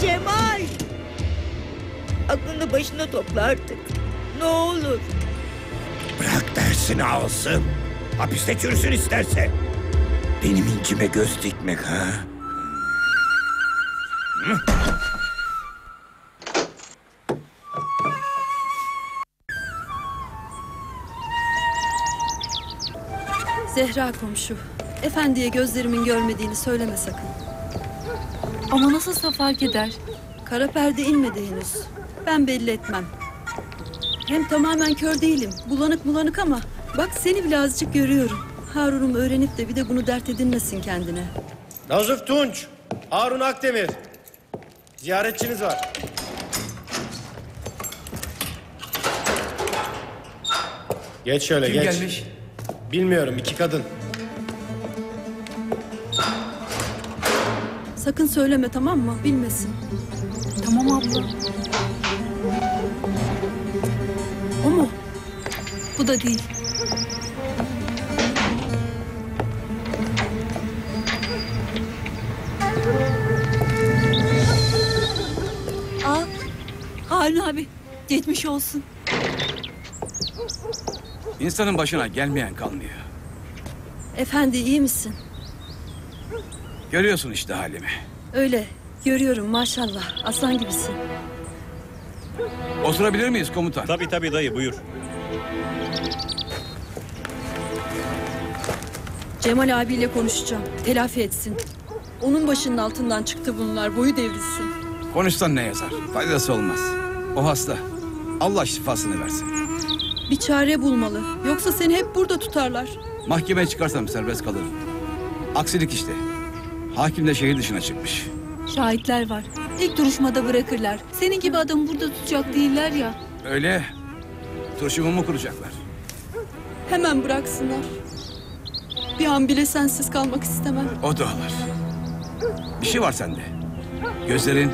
Cemal. Aklını başına topla artık. Ne olur. Bırak dersini alsın. Hapiste çürüsün isterse. Benim incime göz dikmek ha. Zehra komşu, efendiye gözlerimin görmediğini söyleme sakın. Ama nasılsa fark eder. Kara perde inmedi henüz. Ben belli etmem. Hem tamamen kör değilim. Bulanık bulanık ama bak seni bile azıcık görüyorum. Harun'um öğrenip de bir de bunu dert edinmesin kendine. Nazif Tunç, Harun Akdemir. Ziyaretçiniz var. Geç şöyle. Kim geç. Kim gelmiş? Bilmiyorum, iki kadın. Sakın söyleme, tamam mı? Bilmesin. Tamam abla. O mu? Bu da değil. Aa, Harun abi, geçmiş olsun. İnsanın başına gelmeyen kalmıyor. Efendi iyi misin? Görüyorsun işte halimi. Öyle görüyorum maşallah. Aslan gibisin. Oturabilir miyiz komutan? Tabii tabii dayı buyur. Cemal abiyle konuşacağım. Telafi etsin. Onun başının altından çıktı bunlar. Boyu devrilsin. Konuşsan ne yazar? Faydası olmaz. O hasta. Allah şifasını versin. Bir çare bulmalı. Yoksa seni hep burada tutarlar. Mahkemeye çıkarsam serbest kalırım. Aksilik işte. Hakim de şehir dışına çıkmış. Şahitler var. İlk duruşmada bırakırlar. Senin gibi adamı burada tutacak değiller ya. Öyle. Turşumu mu kuracaklar? Hemen bıraksınlar. Bir an bile sensiz kalmak istemem. O da olur. Bir şey var sende. Gözlerin.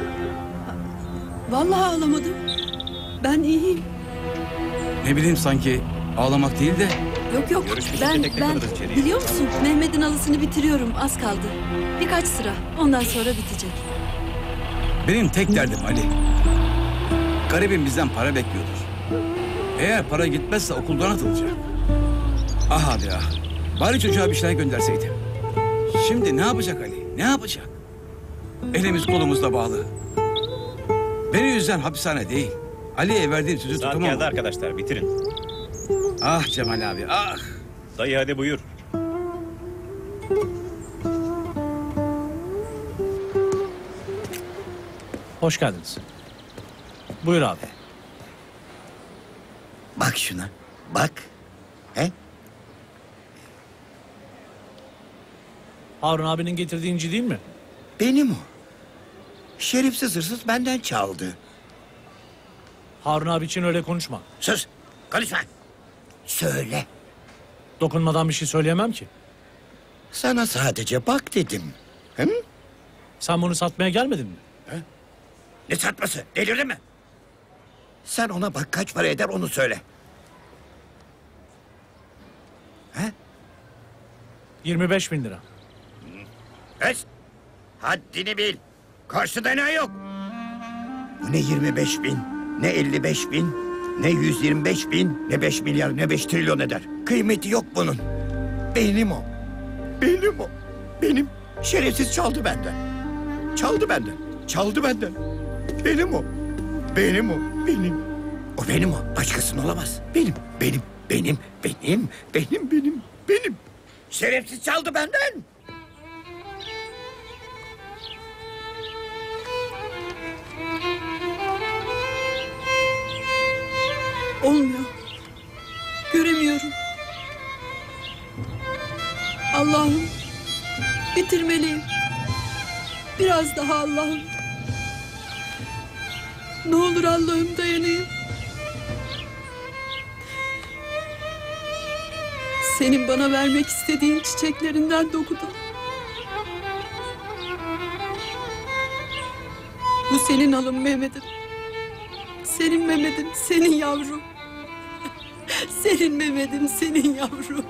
Vallahi ağlamadım. Ben iyiyim. Ne bileyim sanki ağlamak değil de... Yok yok ben biliyor musun Mehmet'in alısını bitiriyorum, az kaldı. Birkaç sıra ondan sonra bitecek. Benim tek derdim Ali. Garibim bizden para bekliyordur. Eğer para gitmezse okuldan atılacak. Ah abi ah. Bari çocuğa bir şeyler gönderseydim. Şimdi ne yapacak Ali, ne yapacak? Elimiz kolumuzla bağlı. Beni yüzden hapishane değil. Ali'ye verdiğim sözü tutamam. Saat geldi arkadaşlar, bitirin. Ah Cemal abi, ah! Dayı hadi buyur. Hoş geldiniz. Buyur abi. Bak şuna, bak. He? Harun abinin getirdiği inci değil mi? Benim o. Şerefsiz hırsız benden çaldı. Harun abi için öyle konuşma. Sus! Konuşma! Söyle! Dokunmadan bir şey söyleyemem ki. Sana sadece bak dedim. Hı? Sen bunu satmaya gelmedin mi? He? Ne satması? Delirdin mi? Sen ona bak, kaç para eder onu söyle. He? 25.000 lira. Kes! Haddini bil! Karşıda ne yok? Bu ne 25.000? Ne 55.000, ne 125.000, ne 5 milyar, ne 5 trilyon eder. Kıymeti yok bunun. Benim o. Benim o. Benim. Şerefsiz çaldı benden. Çaldı benden. Çaldı benden. Benim o. Benim o. Benim. O benim o. Başkasının olamaz. Benim. Benim. Benim. Benim. Benim. Benim. Benim. Şerefsiz çaldı benden. Olmuyor. Göremiyorum. Allah'ım, bitirmeliyim. Biraz daha Allah'ım. Ne olur Allah'ım, dayanayım. Senin bana vermek istediğin çiçeklerinden dokudum. Bu senin alın Mehmet'im. Senin Mehmet'im, senin yavrum. Senin Mehmet'im, senin yavrum.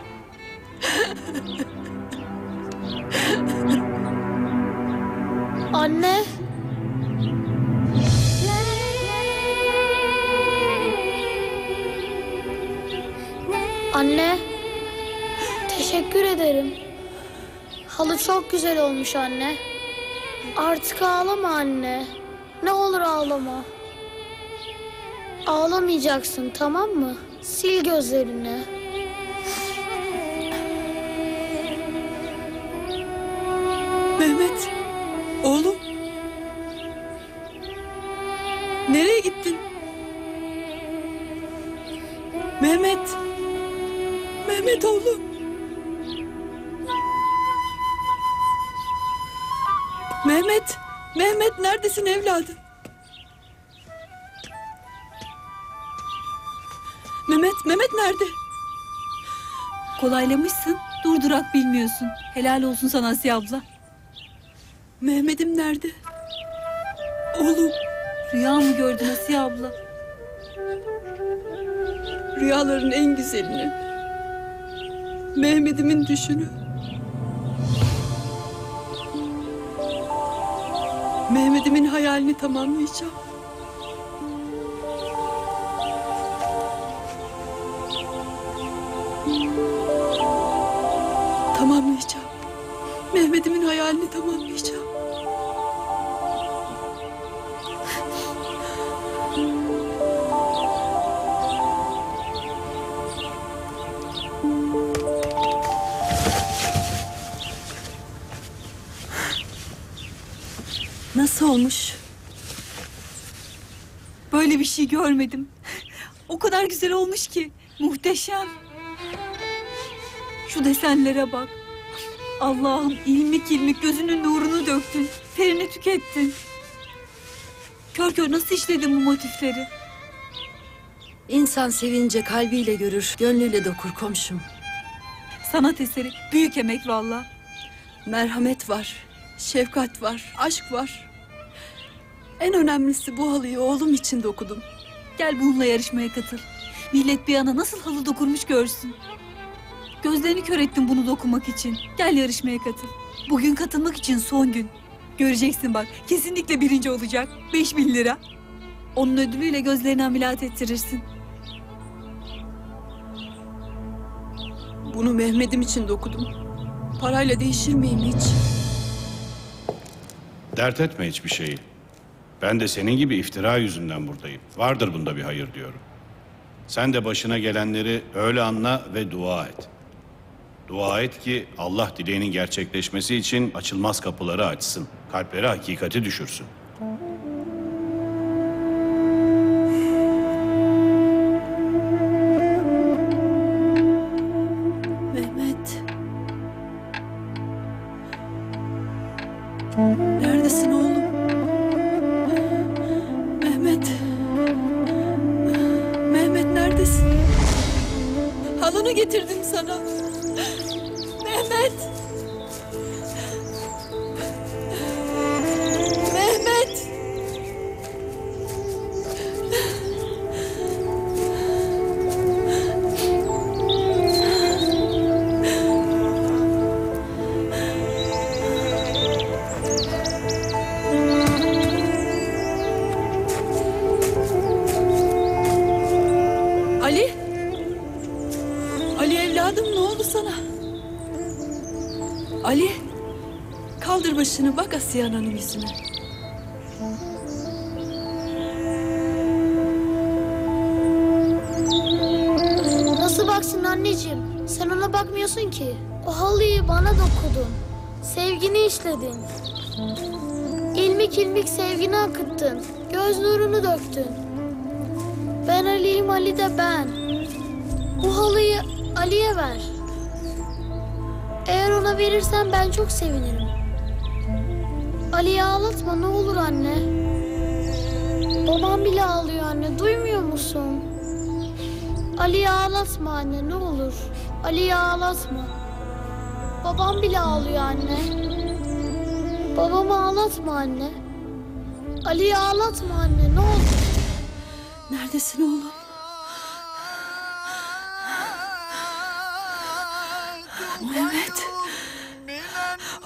Anne. Anne. Teşekkür ederim. Halı çok güzel olmuş anne. Artık ağlama anne. Ne olur ağlama. Ağlamayacaksın, tamam mı? Sil gözlerini. Mehmet, oğlum. Nereye gittin? Mehmet. Mehmet oğlum. Mehmet, Mehmet neredesin evladım? Mehmet, Mehmet nerede? Kolaylamışsın, durdurak bilmiyorsun. Helal olsun sana Asiye abla. Mehmet'im nerede? Oğlum. Rüya mı gördün Asiye abla? Rüyaların en güzelini. Mehmet'imin düşünü. Mehmet'imin hayalini tamamlayacağım. Tamamlayacağım. Mehmet'imin hayalini tamamlayacağım. Nasıl olmuş? Böyle bir şey görmedim. O kadar güzel olmuş ki. Muhteşem. Şu desenlere bak. Allah'ım, ilmik ilmik gözünün nurunu döktün. Terini tükettin. Kör kör nasıl işledin bu motifleri? İnsan sevince kalbiyle görür, gönlüyle dokur komşum. Sanat eseri. Büyük emek vallahi. Merhamet var. Şefkat var. Aşk var. En önemlisi bu halıyı oğlum için dokudum. Gel bununla yarışmaya katıl. Millet bir yana nasıl halı dokunmuş görsün. Gözlerini kör ettin bunu dokunmak için. Gel yarışmaya katıl. Bugün katılmak için son gün. Göreceksin bak, kesinlikle birinci olacak. 5.000 lira. Onun ödülüyle gözlerini ameliyat ettirirsin. Bunu Mehmet'im için dokudum. Parayla değişir miyim hiç? Dert etme hiçbir şeyi. Ben de senin gibi iftira yüzünden buradayım. Vardır bunda bir hayır diyorum. Sen de başına gelenleri öyle anla ve dua et. Dua et ki Allah dileğinin gerçekleşmesi için açılmaz kapıları açsın. Kalplere hakikati düşürsün. Bak Asiye ananın yüzüne. Nasıl baksın anneciğim? Sen ona bakmıyorsun ki. O halıyı bana dokudun. Sevgini işledin. İlmik ilmik sevgini akıttın. Göz nurunu döktün. Ben Ali'yim, Ali de ben. Bu halıyı Ali'ye ver. Eğer ona verirsen ben çok sevinirim. Ali'yi ağlatma ne olur anne. Babam bile ağlıyor anne, duymuyor musun? Ali'yi ağlatma anne ne olur. Ali'yi ağlatma. Babam bile ağlıyor anne. Babamı ağlatma anne. Ali'yi ağlatma anne ne olur. Neredesin oğlum? Muhammed.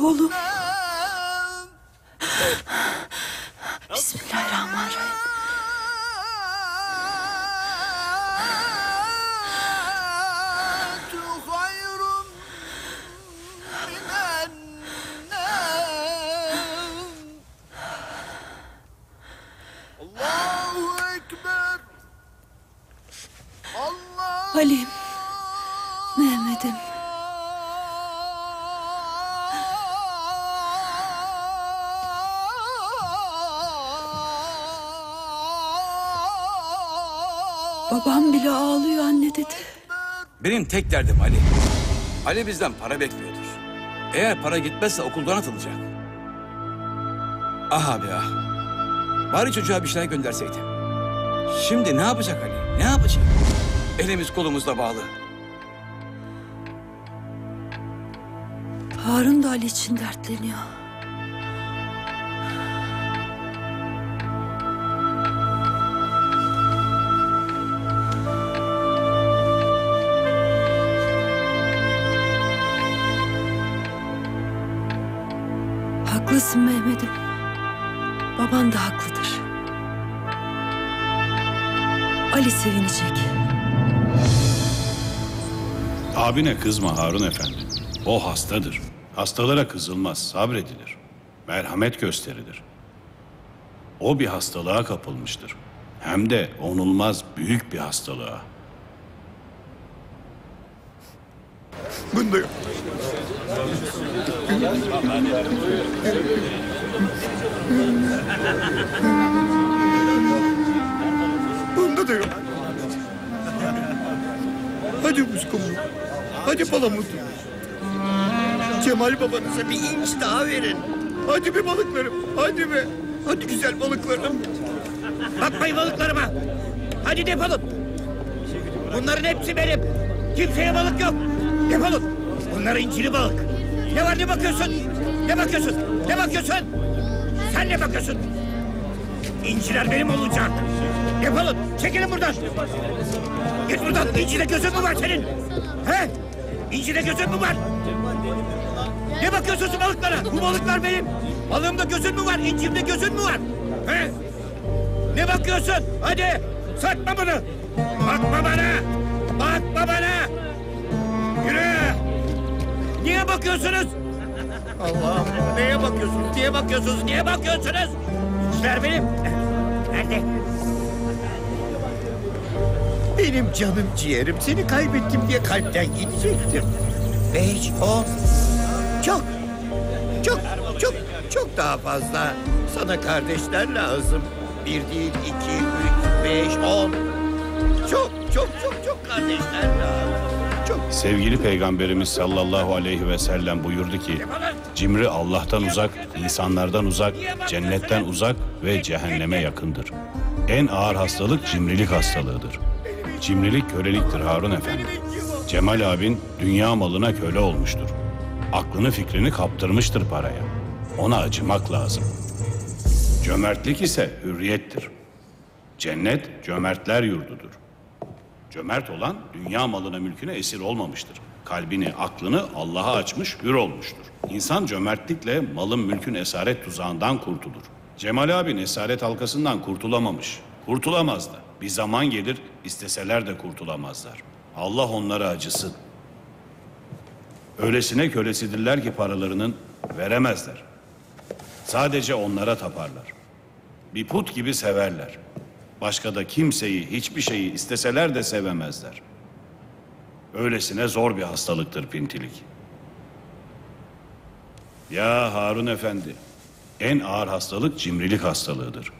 Oğlum. Bismillahirrahmanirrahim. Ali'm, Mehmet'im. Babam bile ağlıyor anne dedi. Benim tek derdim Ali. Ali bizden para bekliyordur. Eğer para gitmezse okuldan atılacak. Ah abi ah. Bari çocuğa bir şeyler gönderseydi. Şimdi ne yapacak Ali? Ne yapacak? Elimiz kolumuzla bağlı. Harun da Ali için dertleniyor. Haklısın Mehmet'im. Baban da haklıdır. Ali sevinecek. Abine kızma Harun Efendi. O hastadır. Hastalara kızılmaz, sabredilir. Merhamet gösterilir. O bir hastalığa kapılmıştır. Hem de onulmaz büyük bir hastalığa. Bunda yok. Bunda da yok. Hadi Buskumlu. Hadi Palamut. Cemal babanıza bir inç daha verin. Hadi be balıklarım. Hadi be. Hadi güzel balıklarım. Bakmayın balıklarıma. Hadi defolun. Bunların hepsi benim. Kimseye balık yok. Defolun. Bunlar incili balık. Ne var ne bakıyorsun? Ne bakıyorsun? Ne bakıyorsun? Sen ne bakıyorsun? İnciler benim olacak. Defolun. Çekilin buradan. Git buradan. İncide gözün mü var senin? He? İncide gözün mü var? Ne bakıyorsun balıklara? Bu balıklar benim. Balığımda gözün mü var? İncimde gözün mü var? He? Ne bakıyorsun? Hadi satma bunu. Bakma bana. Bakma bana. Yürü. Niye bakıyorsunuz? Allah'ım neye bakıyorsunuz? Niye bakıyorsunuz? Niye bakıyorsunuz? İnciler benim. Nerede? Benim canım ciğerim, seni kaybettim diye kalpten gidecektim. Ve hiç o çok daha fazla. Sana kardeşler lazım. Bir değil, 2, 3, 5, 10. Çok kardeşler lazım. Çok. Sevgili Peygamberimiz sallallahu aleyhi ve sellem buyurdu ki, cimri Allah'tan uzak, insanlardan uzak, cennetten uzak ve cehenneme yakındır. En ağır hastalık cimrilik hastalığıdır. Cimrilik köleliktir Harun Efendi. Cemal abin dünya malına köle olmuştur. Aklını fikrini kaptırmıştır paraya. Ona acımak lazım. Cömertlik ise hürriyettir. Cennet cömertler yurdudur. Cömert olan dünya malına mülküne esir olmamıştır. Kalbini, aklını Allah'a açmış hür olmuştur. İnsan cömertlikle malın mülkün esaret tuzağından kurtulur. Cemal abin esaret halkasından kurtulamamış. Kurtulamaz da. Bir zaman gelir, isteseler de kurtulamazlar. Allah onlara acısın. Öylesine kölesidirler ki paralarının veremezler. Sadece onlara taparlar. Bir put gibi severler. Başka da kimseyi, hiçbir şeyi isteseler de sevemezler. Öylesine zor bir hastalıktır pintilik. Ya Harun Efendi, en ağır hastalık cimrilik hastalığıdır.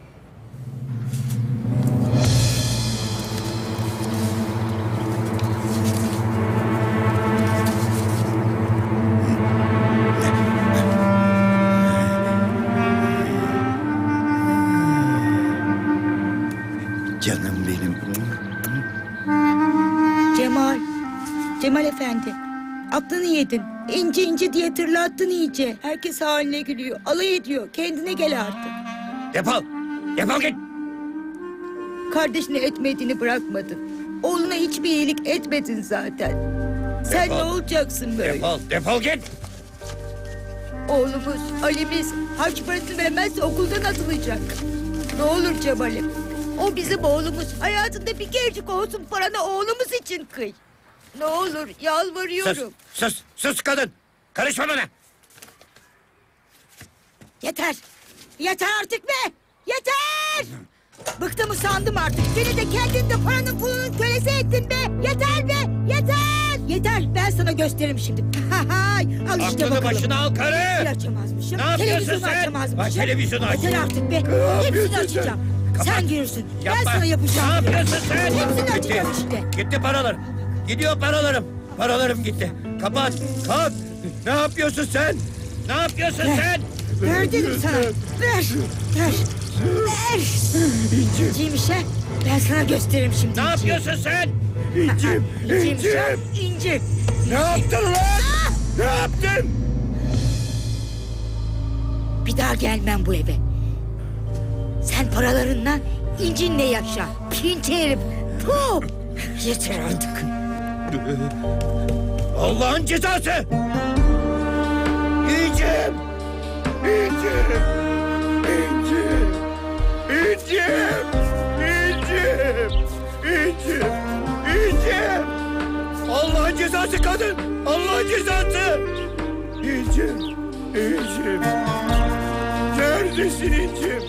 Canım benim. Cemal. Cemal Efendi. Aklını yedin. İnce ince diye tırlattın iyice. Herkes haline gülüyor. Alay ediyor. Kendine gel artık. Defol. Defol git. Kardeşine etmediğini bırakmadın. Oğluna hiçbir iyilik etmedin zaten. Defol. Sen ne olacaksın böyle? Defol. Defol git. Oğlumuz, Ali'miz harç parası vermezse okuldan atılacak. Ne olur Cemal'im. O bizim oğlumuz. Hayatında bir kerecik olsun paranı oğlumuz için kıy. Ne olur yalvarıyorum. Sus kadın. Karışma bana. Yeter. Yeter artık be. Yeter. Bıktım usandım artık. Seni de kendin de paranın pulunun kölesi ettin be. Yeter be. Yeter. Yeter. Ben sana gösteririm şimdi. Al işte aklını bakalım. Başına al karı. Hepsini açamazmışım. Ne yapıyorsun sen? Bak televizyonu aç. Yeter artık be. Hepsini açacağım. Kapat. Sen görürsün. Yapma. Ben sana yapacağım. Ne yapıyorsun sen? Hepsini açacağım işte. Gitti paralar. Gidiyor paralarım. Paralarım gitti. Kapat. Kalk. Ne yapıyorsun sen? Ne yapıyorsun sen? Ver dedim sana. Ver. İnciymiş ha. Ben sana gösteririm şimdi. Ne yapıyorsun sen? İncim. Ne yaptın lan? Ne yaptın? Bir daha gelmem bu eve. Sen paralarından incinle yaşa. Pinç herif. Puh. Yeter artık. Allah'ın cezası. İncim. Allah'ın cezası kadın. Allah'ın cezası. İncim. Neredesin İncim?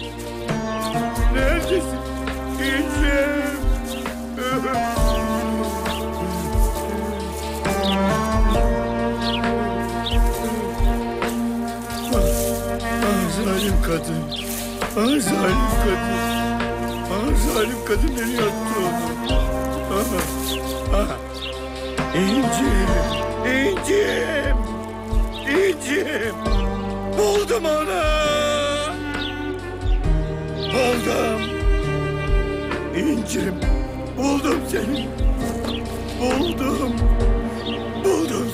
Neredesin? İncim. Zalim kadın beni yaktı onu. Aha. İncim. Buldum onu. Buldum. İncirim. Buldum seni. Buldum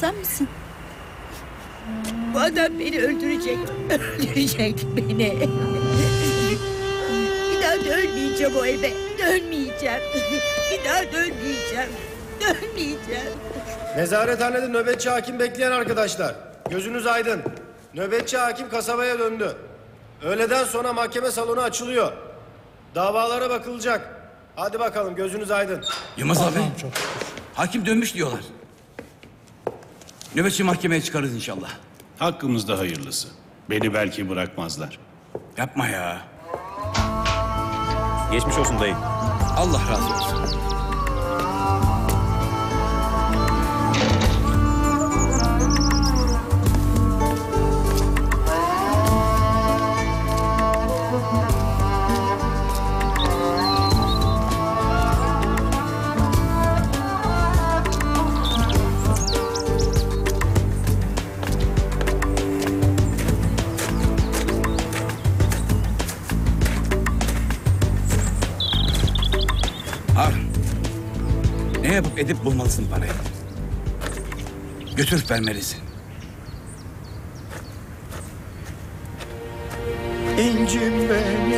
Sen misin? Bu adam beni öldürecek. Öldürecek beni. Bir daha dönmeyeceğim o eve. Dönmeyeceğim. Nezarethanede nöbetçi hakim bekleyen arkadaşlar. Gözünüz aydın. Nöbetçi hakim kasabaya döndü. Öğleden sonra mahkeme salonu açılıyor. Davalara bakılacak. Hadi bakalım gözünüz aydın. Yılmaz abi. Hakim dönmüş diyorlar. Nöbetçi mahkemeye çıkarız inşallah. Hakkımızda hayırlısı. Beni belki bırakmazlar. Yapma ya. Geçmiş olsun dayı. Allah razı olsun. Yapıp edip bulmalısın parayı. Götürüp vermelisin. İncim benim.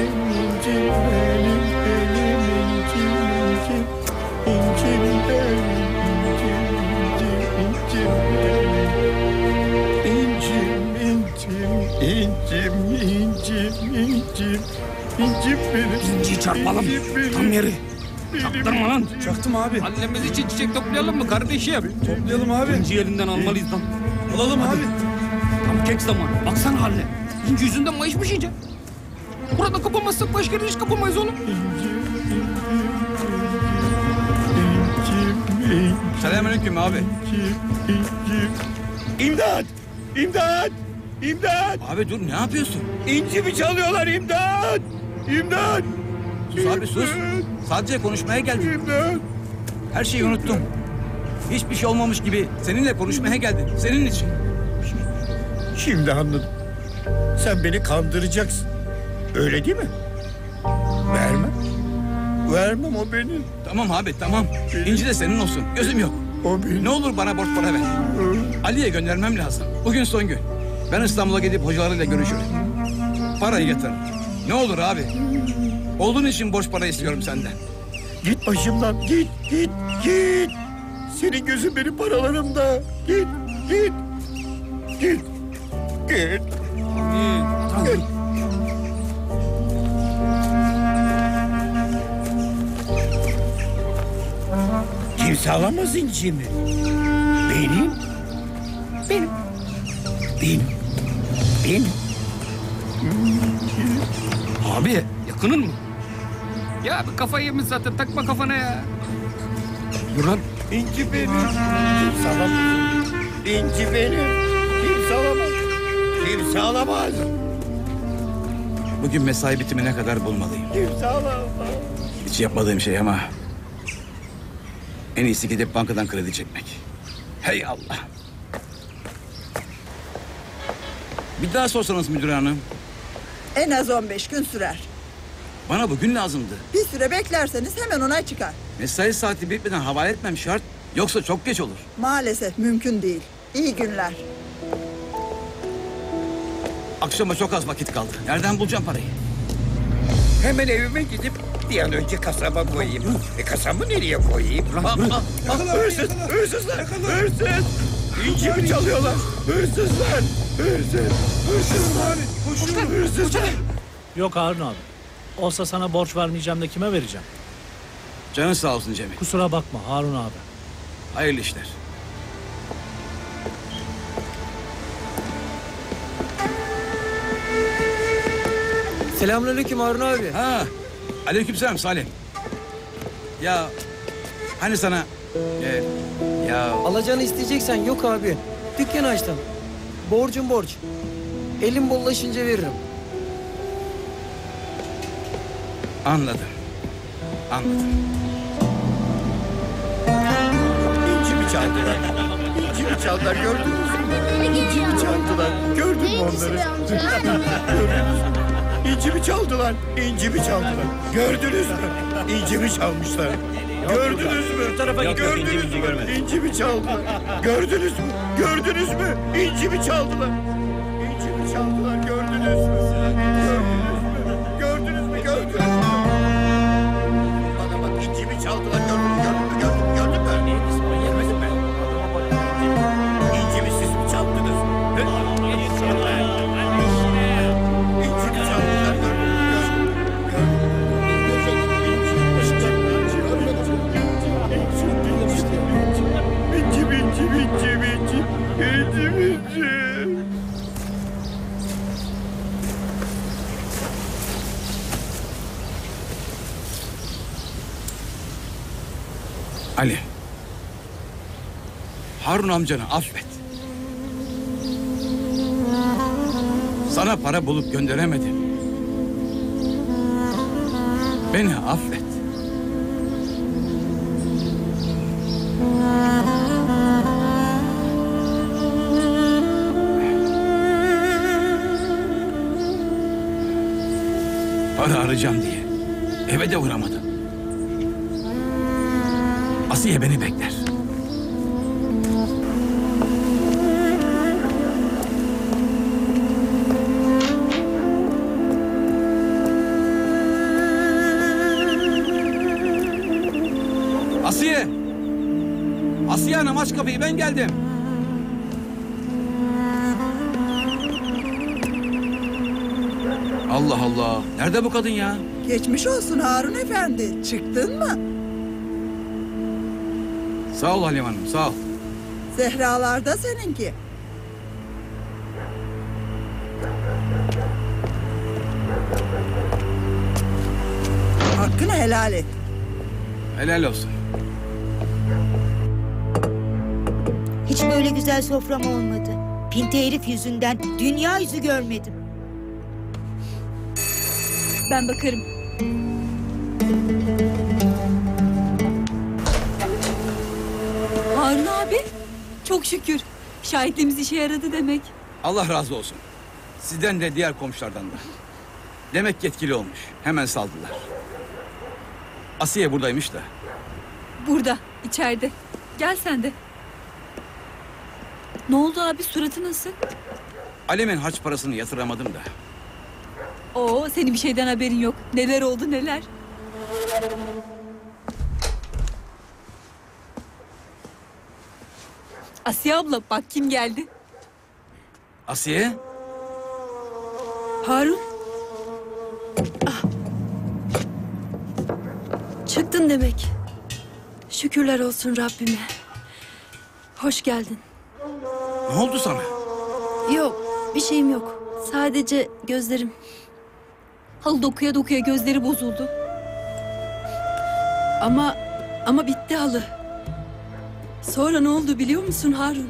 İnciyi çarpalım. Tam yeri. Çaktırma lan. Çaktım abi. Annemiz için çiçek toplayalım mı kardeşim? Toplayalım abi. İnciyi elinden almalıyız lan. Alalım abi. Tam kek zamanı. Baksana haline. İnci yüzünden mayışmış iyice. Burada kapamazsak başka yerde hiç kapamayız oğlum. Selamünaleyküm abi. İmdat! İmdat! İmdat! Abi dur ne yapıyorsun? İnci mi çalıyorlar? İmdat! İmdat! Sus abi sus. Sadece konuşmaya geldim. İmdat! Her şeyi unuttum. Hiçbir şey olmamış gibi seninle konuşmaya geldim. Senin için. Şimdi anladım. Sen beni kandıracaksın. Öyle değil mi? Vermem. Vermem o benim. Tamam abi tamam. Benim. İnci de senin olsun. Gözüm yok. O benim. Ne olur bana borç para ver. Ali'ye göndermem lazım. Bugün son gün. Ben İstanbul'a gidip hocalarıyla görüşürüm. Parayı getir. Ne olur abi. Olduğun için borç para istiyorum senden. Git başımdan. Git git git. Senin gözün benim paralarımda. Git git. Git. Git. Git. Git. Kimse alamaz incimi. Benim. Benim. Benim. Benim. Abi yakının mı? Ya bu kafayı yemiş zaten. Takma kafana ya. Dur lan. İnci benim. Kimse alamaz. İnci benim. Kimse alamaz. Kimse alamaz. Bugün mesai bitimine kadar bulmalıyım. Kimse alamaz. Hiç yapmadığım şey ama... En iyisi gidip bankadan kredi çekmek. Hey Allah! Bir daha sorsanız müdür hanım. En az 15 gün sürer. Bana bugün lazımdı. Bir süre beklerseniz hemen onay çıkar. Mesai saati bitmeden havale etmem şart. Yoksa çok geç olur. Maalesef mümkün değil. İyi günler. Akşama çok az vakit kaldı. Nereden bulacağım parayı? Hemen evime gidip... Bir an önce kasaba koyayım. Kasabı nereye koyayım? Hırsız! Hırsızlar! Hırsız! İnci mi çalıyorlar? Hırsızlar! Hırsız! Hırsızlar! Koşun! Hırsızlar! Yok Harun abi. Olsa sana borç vermeyeceğim de kime vereceğim? Canın sağ olsun Cemil. Kusura bakma Harun abi. Hayırlı işler. Selamünaleyküm Harun abi. Ha. Aleykümselam Salih. Ya hani sana ya alacağını isteyeceksen yok abi. Dükkanı açtım. Borcum borç. Elim bollaşınca veririm. Anladım. Anladım. İncimi çaldılar. İncimi çaldılar gördünüz mü? İncimi çaldılar. Gördün mü onları? Gördünüz mü? İncimi çaldılar, incimi çaldılar. Gördünüz mü? İncimi çalmışlar. Gördünüz mü? Tarafa gördünüz mü? İncimi çaldılar. Gördünüz mü? Gördünüz mü? İncimi çaldılar. İncimi çaldılar. Gördünüz mü? Gördünüz mü? Gördünüz mü? Gördünüz mü? Bana bak incimi çaldılar. Ali, Harun amcanı affet. Sana para bulup gönderemedim. Beni affet. Para arayacağım diye eve de uğramadım. Asiye beni bekler. Asiye! Asiye Hanım aç kapıyı, ben geldim. Allah Allah, nerede bu kadın ya? Geçmiş olsun Harun Efendi, çıktın mı? Sağ ol Halim Hanım, sağ ol. Zehralarda seninki. Hakkını helal et. Helal olsun. Hiç böyle güzel sofram olmadı. Pinti herif yüzünden dünya yüzü görmedim. Ben bakarım. Harun abi, çok şükür. Şahitliğimiz işe yaradı demek. Allah razı olsun. Sizden de diğer komşulardan da. Demek yetkili olmuş. Hemen saldılar. Asiye buradaymış da. Burada, içeride. Gel sen de. Ne oldu abi, suratı nasıl? Alemin harç parasını yatıramadım da. Oo, senin bir şeyden haberin yok. Neler oldu neler. Asiye abla bak kim geldi. Asiye? Harun. Ah. Çıktın demek. Şükürler olsun Rabbime. Hoş geldin. Ne oldu sana? Yok, bir şeyim yok. Sadece gözlerim. Halı dokuya dokuya gözleri bozuldu. Ama bitti halı. Sonra ne oldu biliyor musun Harun?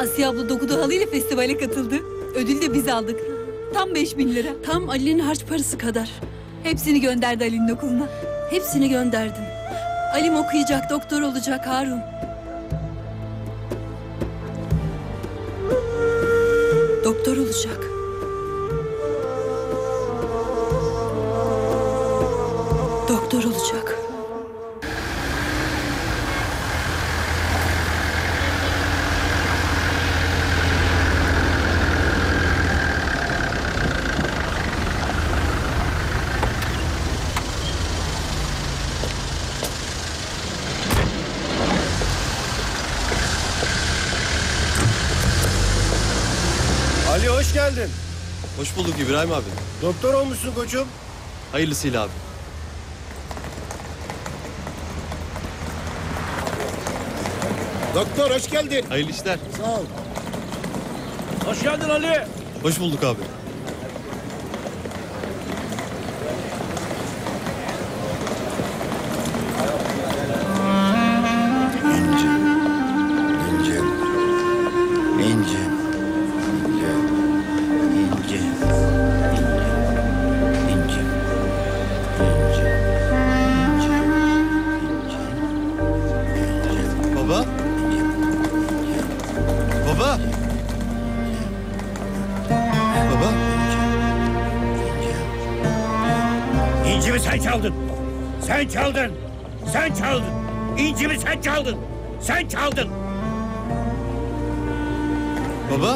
Asiye abla dokuduğu halıyla festivale katıldı. Ödül de biz aldık. Tam 5.000 lira. Tam Ali'nin harç parası kadar. Hepsini gönderdi Ali'nin okuluna. Hepsini gönderdim. Ali'm okuyacak, doktor olacak Harun. Doktor olacak. Doktor olacak. Ali hoş geldin. Hoş bulduk İbrahim abi. Doktor olmuşsun koçum. Hayırlısıyla abi. Doktor hoş geldin. Hayırlı işler. Sağ ol. Hoş geldin Ali. Hoş bulduk abi. Sen çaldın. Baba.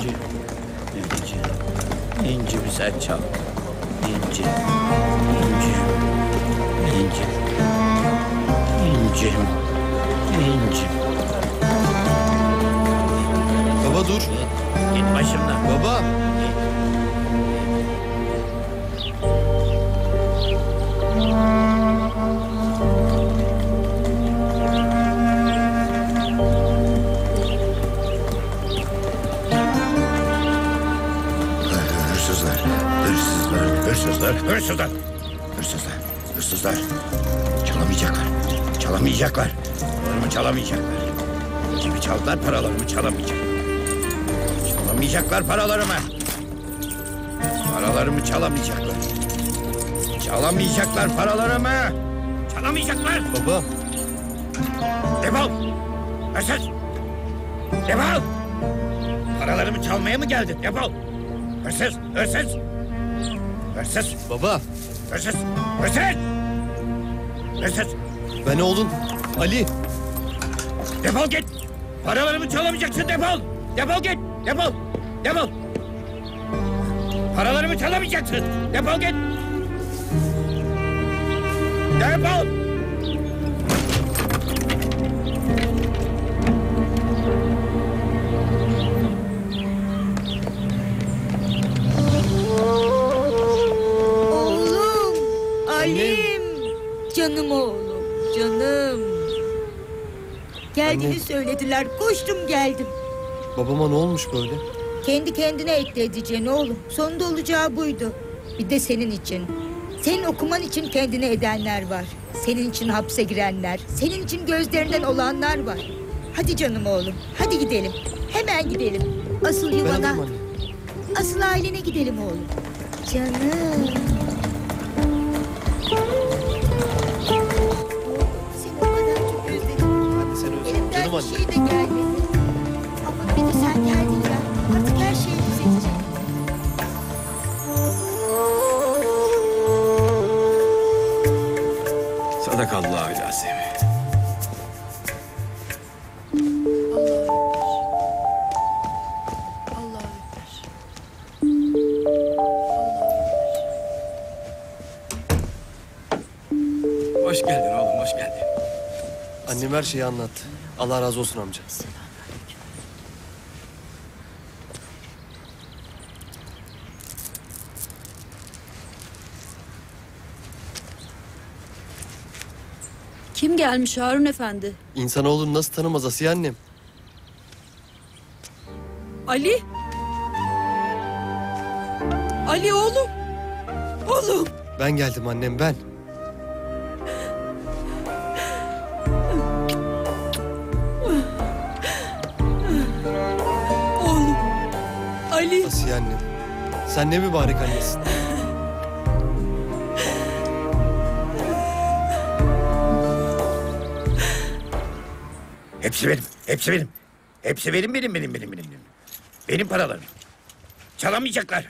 İncimi sen çaldın. İncim. Baba dur. Git başımdan. Baba. Hırsızlar. Çalamayacaklar. Paralarımı çalamayacaklar. Gibi çaldılar paralarımı çalamayacaklar. Çalamayacaklar paralarımı. Paralarımı çalamayacaklar. Çalamayacaklar paralarımı. Çalamayacaklar. Baba. Defol. Hırsız. Defol. Paralarımı çalmaya mı geldin? Defol. Hırsız. Baba. Hırsız. Ben oğlum. Ali. Defol git. Paralarımı çalamayacaksın. Defol git. Paralarımı çalamayacaksın. Defol git. Defol. Geldiğini söylediler. Koştum geldim. Babama ne olmuş böyle? Kendi kendine ekleyeceğin oğlum. Sonunda olacağı buydu. Bir de senin için. Senin okuman için kendine edenler var. Senin için hapse girenler. Senin için gözlerinden olanlar var. Hadi canım oğlum. Hadi gidelim. Hemen gidelim. Asıl yuvana. Asıl ailene gidelim oğlum. Canım. Seni o kadar çok özledim. Hadi sen özledim. Elimden bir şey de gelmedi. Ama bir de sen geldin ya. Artık her şeyi düzelteceğim. Sadakallahu alazim. Hoş geldin oğlum, hoş geldin. Annem her şeyi anlattı. Allah razı olsun amca. Selamünaleyküm. Kim gelmiş Harun Efendi? İnsanoğlunu nasıl tanımaz Asiye annem? Ali? Ali oğlum! Oğlum! Ben geldim annem, ben. Asiye annem, sen ne mübarek annesin. Hepsi benim, hepsi benim. Hepsi benim. Benim paralarım. Çalamayacaklar.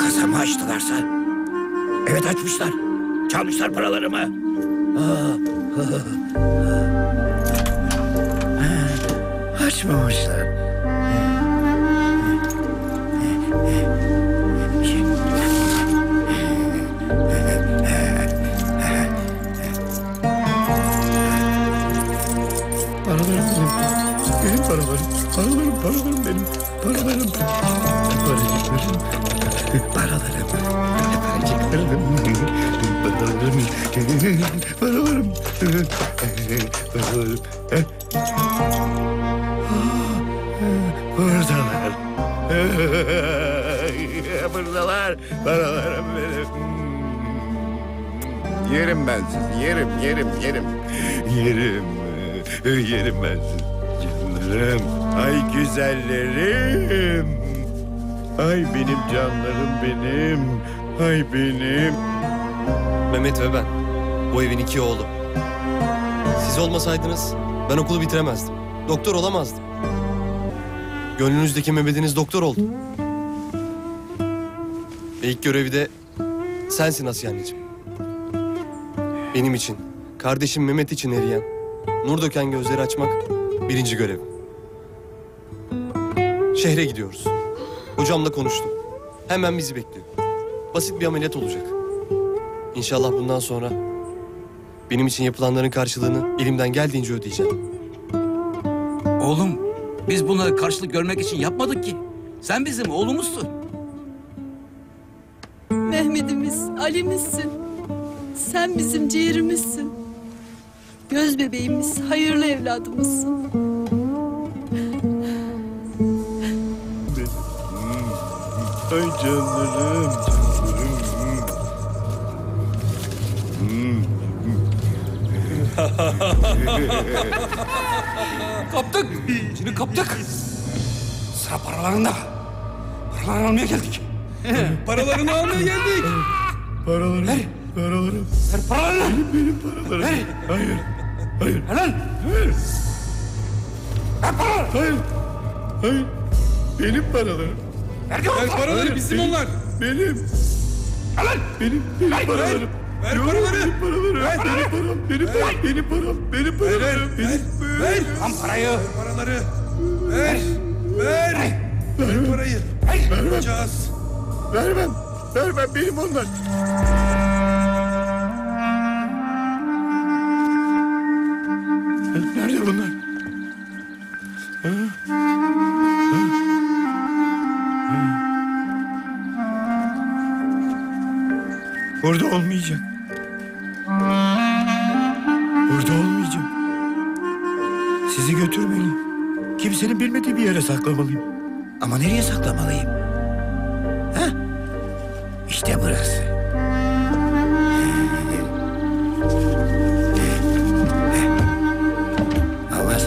Kasamı açtılarsa. Evet açmışlar. Çalmışlar paralarımı. Açmamışlar. Paralarım benim. Paralarım benim. Paralarım benim. Yerim ben sizi, yerim ben sizi. Canlarım, ay güzellerim. Ay benim canlarım benim. Ay benim. Mehmet ve ben. Bu evin iki oğlu. Siz olmasaydınız ben okulu bitiremezdim. Doktor olamazdım. Gönlünüzdeki Mehmet'iniz doktor oldu. Ve ilk görevi de sensin Asiye anneciğim. Benim için, kardeşim Mehmet için eriyen, nur döken gözleri açmak birinci görevim. Şehre gidiyoruz. Hocamla konuştum. Hemen bizi bekliyor. Basit bir ameliyat olacak. İnşallah bundan sonra benim için yapılanların karşılığını elimden geldiğince ödeyeceğim. Oğlum, biz bunları karşılık görmek için yapmadık ki. Sen bizim oğlumuzsun. Mehmet'imiz, Ali'mizsin. Sen bizim ciğerimizsin. Göz bebeğimiz, hayırlı evladımızsın. Ay canlarım, Kaptık, şimdi kaptık. Sıra paralarında. Paralarını almaya geldik. Paralarını almaya geldik. Paraları ver. Paralarım. Ver paralarını. Benim paralarım. Ver. Hayır. Hayır. Helal. Hayır. Ver paralarını. Hayır. Hayır. Benim paralarım. Ver paraları, bizim benim, onlar. Benim. Helal. Benim ver, paralarım. Ver paraları. Benim paralarım. Ver paralarım. Benim param. Benim param. Benim paralarım. Benim. Ver tam parayı. Ver paraları. Ver. Ver. Ver parayı. Vermeyeceğiz. Vermem. Vermem. Benim onlar. Nerede bunlar? Ha? Ha? Ha? Burada olmayacak. Burada olmayacağım. Sizi götürmeliyim. Kimsenin bilmediği bir yere saklamalıyım. Ama nereye saklamalıyım? Ha? İşte burası. Olmaz.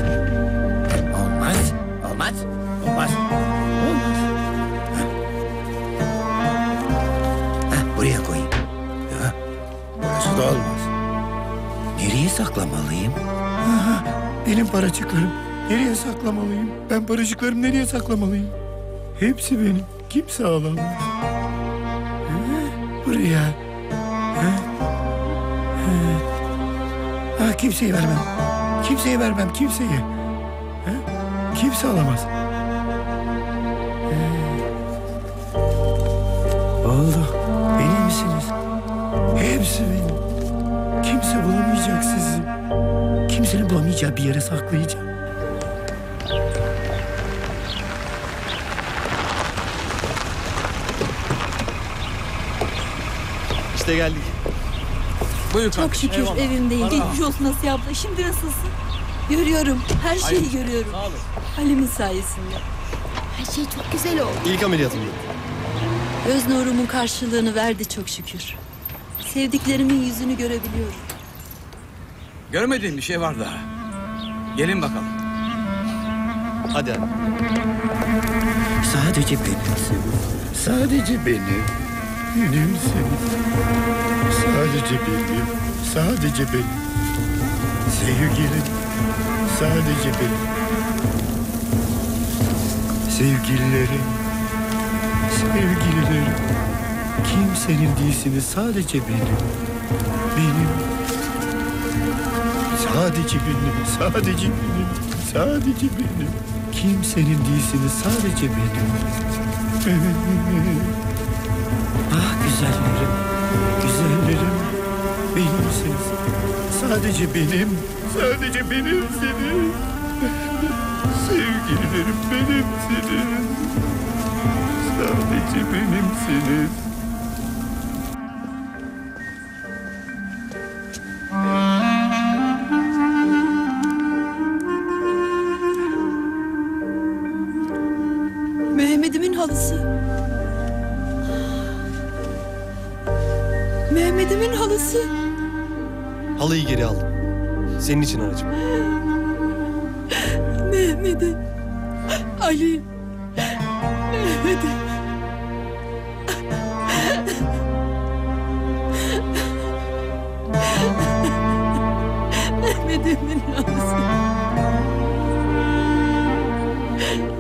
Olmaz. Olmaz. Olmaz. Olmaz. Ha, buraya koyayım. Ha, burası da olmaz. Nereye saklamalıyım? Aha, benim paracıklarım. Nereye saklamalıyım? Ben paracıklarım nereye saklamalıyım? Hepsi benim. Kimse alamaz. Buraya. Ha, kimseye vermem. Kimseye vermem. Kimseye. Ha, kimse alamaz. Oldu. Benim misiniz? Hepsi benim. Kimse bulamayacak sizi. Kimsenin bulamayacağı bir yere saklayacağım. İşte geldik. Buyur kardeşim. Çok şükür eyvallah. Evimdeyim. Geçmiş olsun Asiye abla. Şimdi nasılsın? Görüyorum. Her şeyi görüyorum. Halim'in sayesinde. Her şey çok güzel oldu. İlk ameliyatımdı. Göz nurumun karşılığını verdi çok şükür. Sevdiklerimin yüzünü görebiliyorum. Görmediğim bir şey var daha. Gelin bakalım. Hadi. Sadece benimsin. Sadece benim. Benimsin. Sadece benim. Sadece benim. Sevgilim. Sadece benim. Sevgililerim. Sevgililerim. Kimsenin değilsiniz, sadece benim. Benim. Sadece benim, sadece benim, sadece benim. Kimsenin değilsiniz, sadece benim. Ah güzellerim, güzellerim. Benimsiniz. Sadece benim, sadece benimsiniz. Sevgililerim, benimsiniz. Sadece benimsiniz. Halıyı geri aldım. Senin için anacığım. Mehmet'im. Ali. Mehmet'im. Mehmet'imin halısı.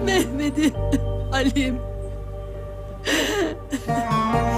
Mehmet'im. Ali'm.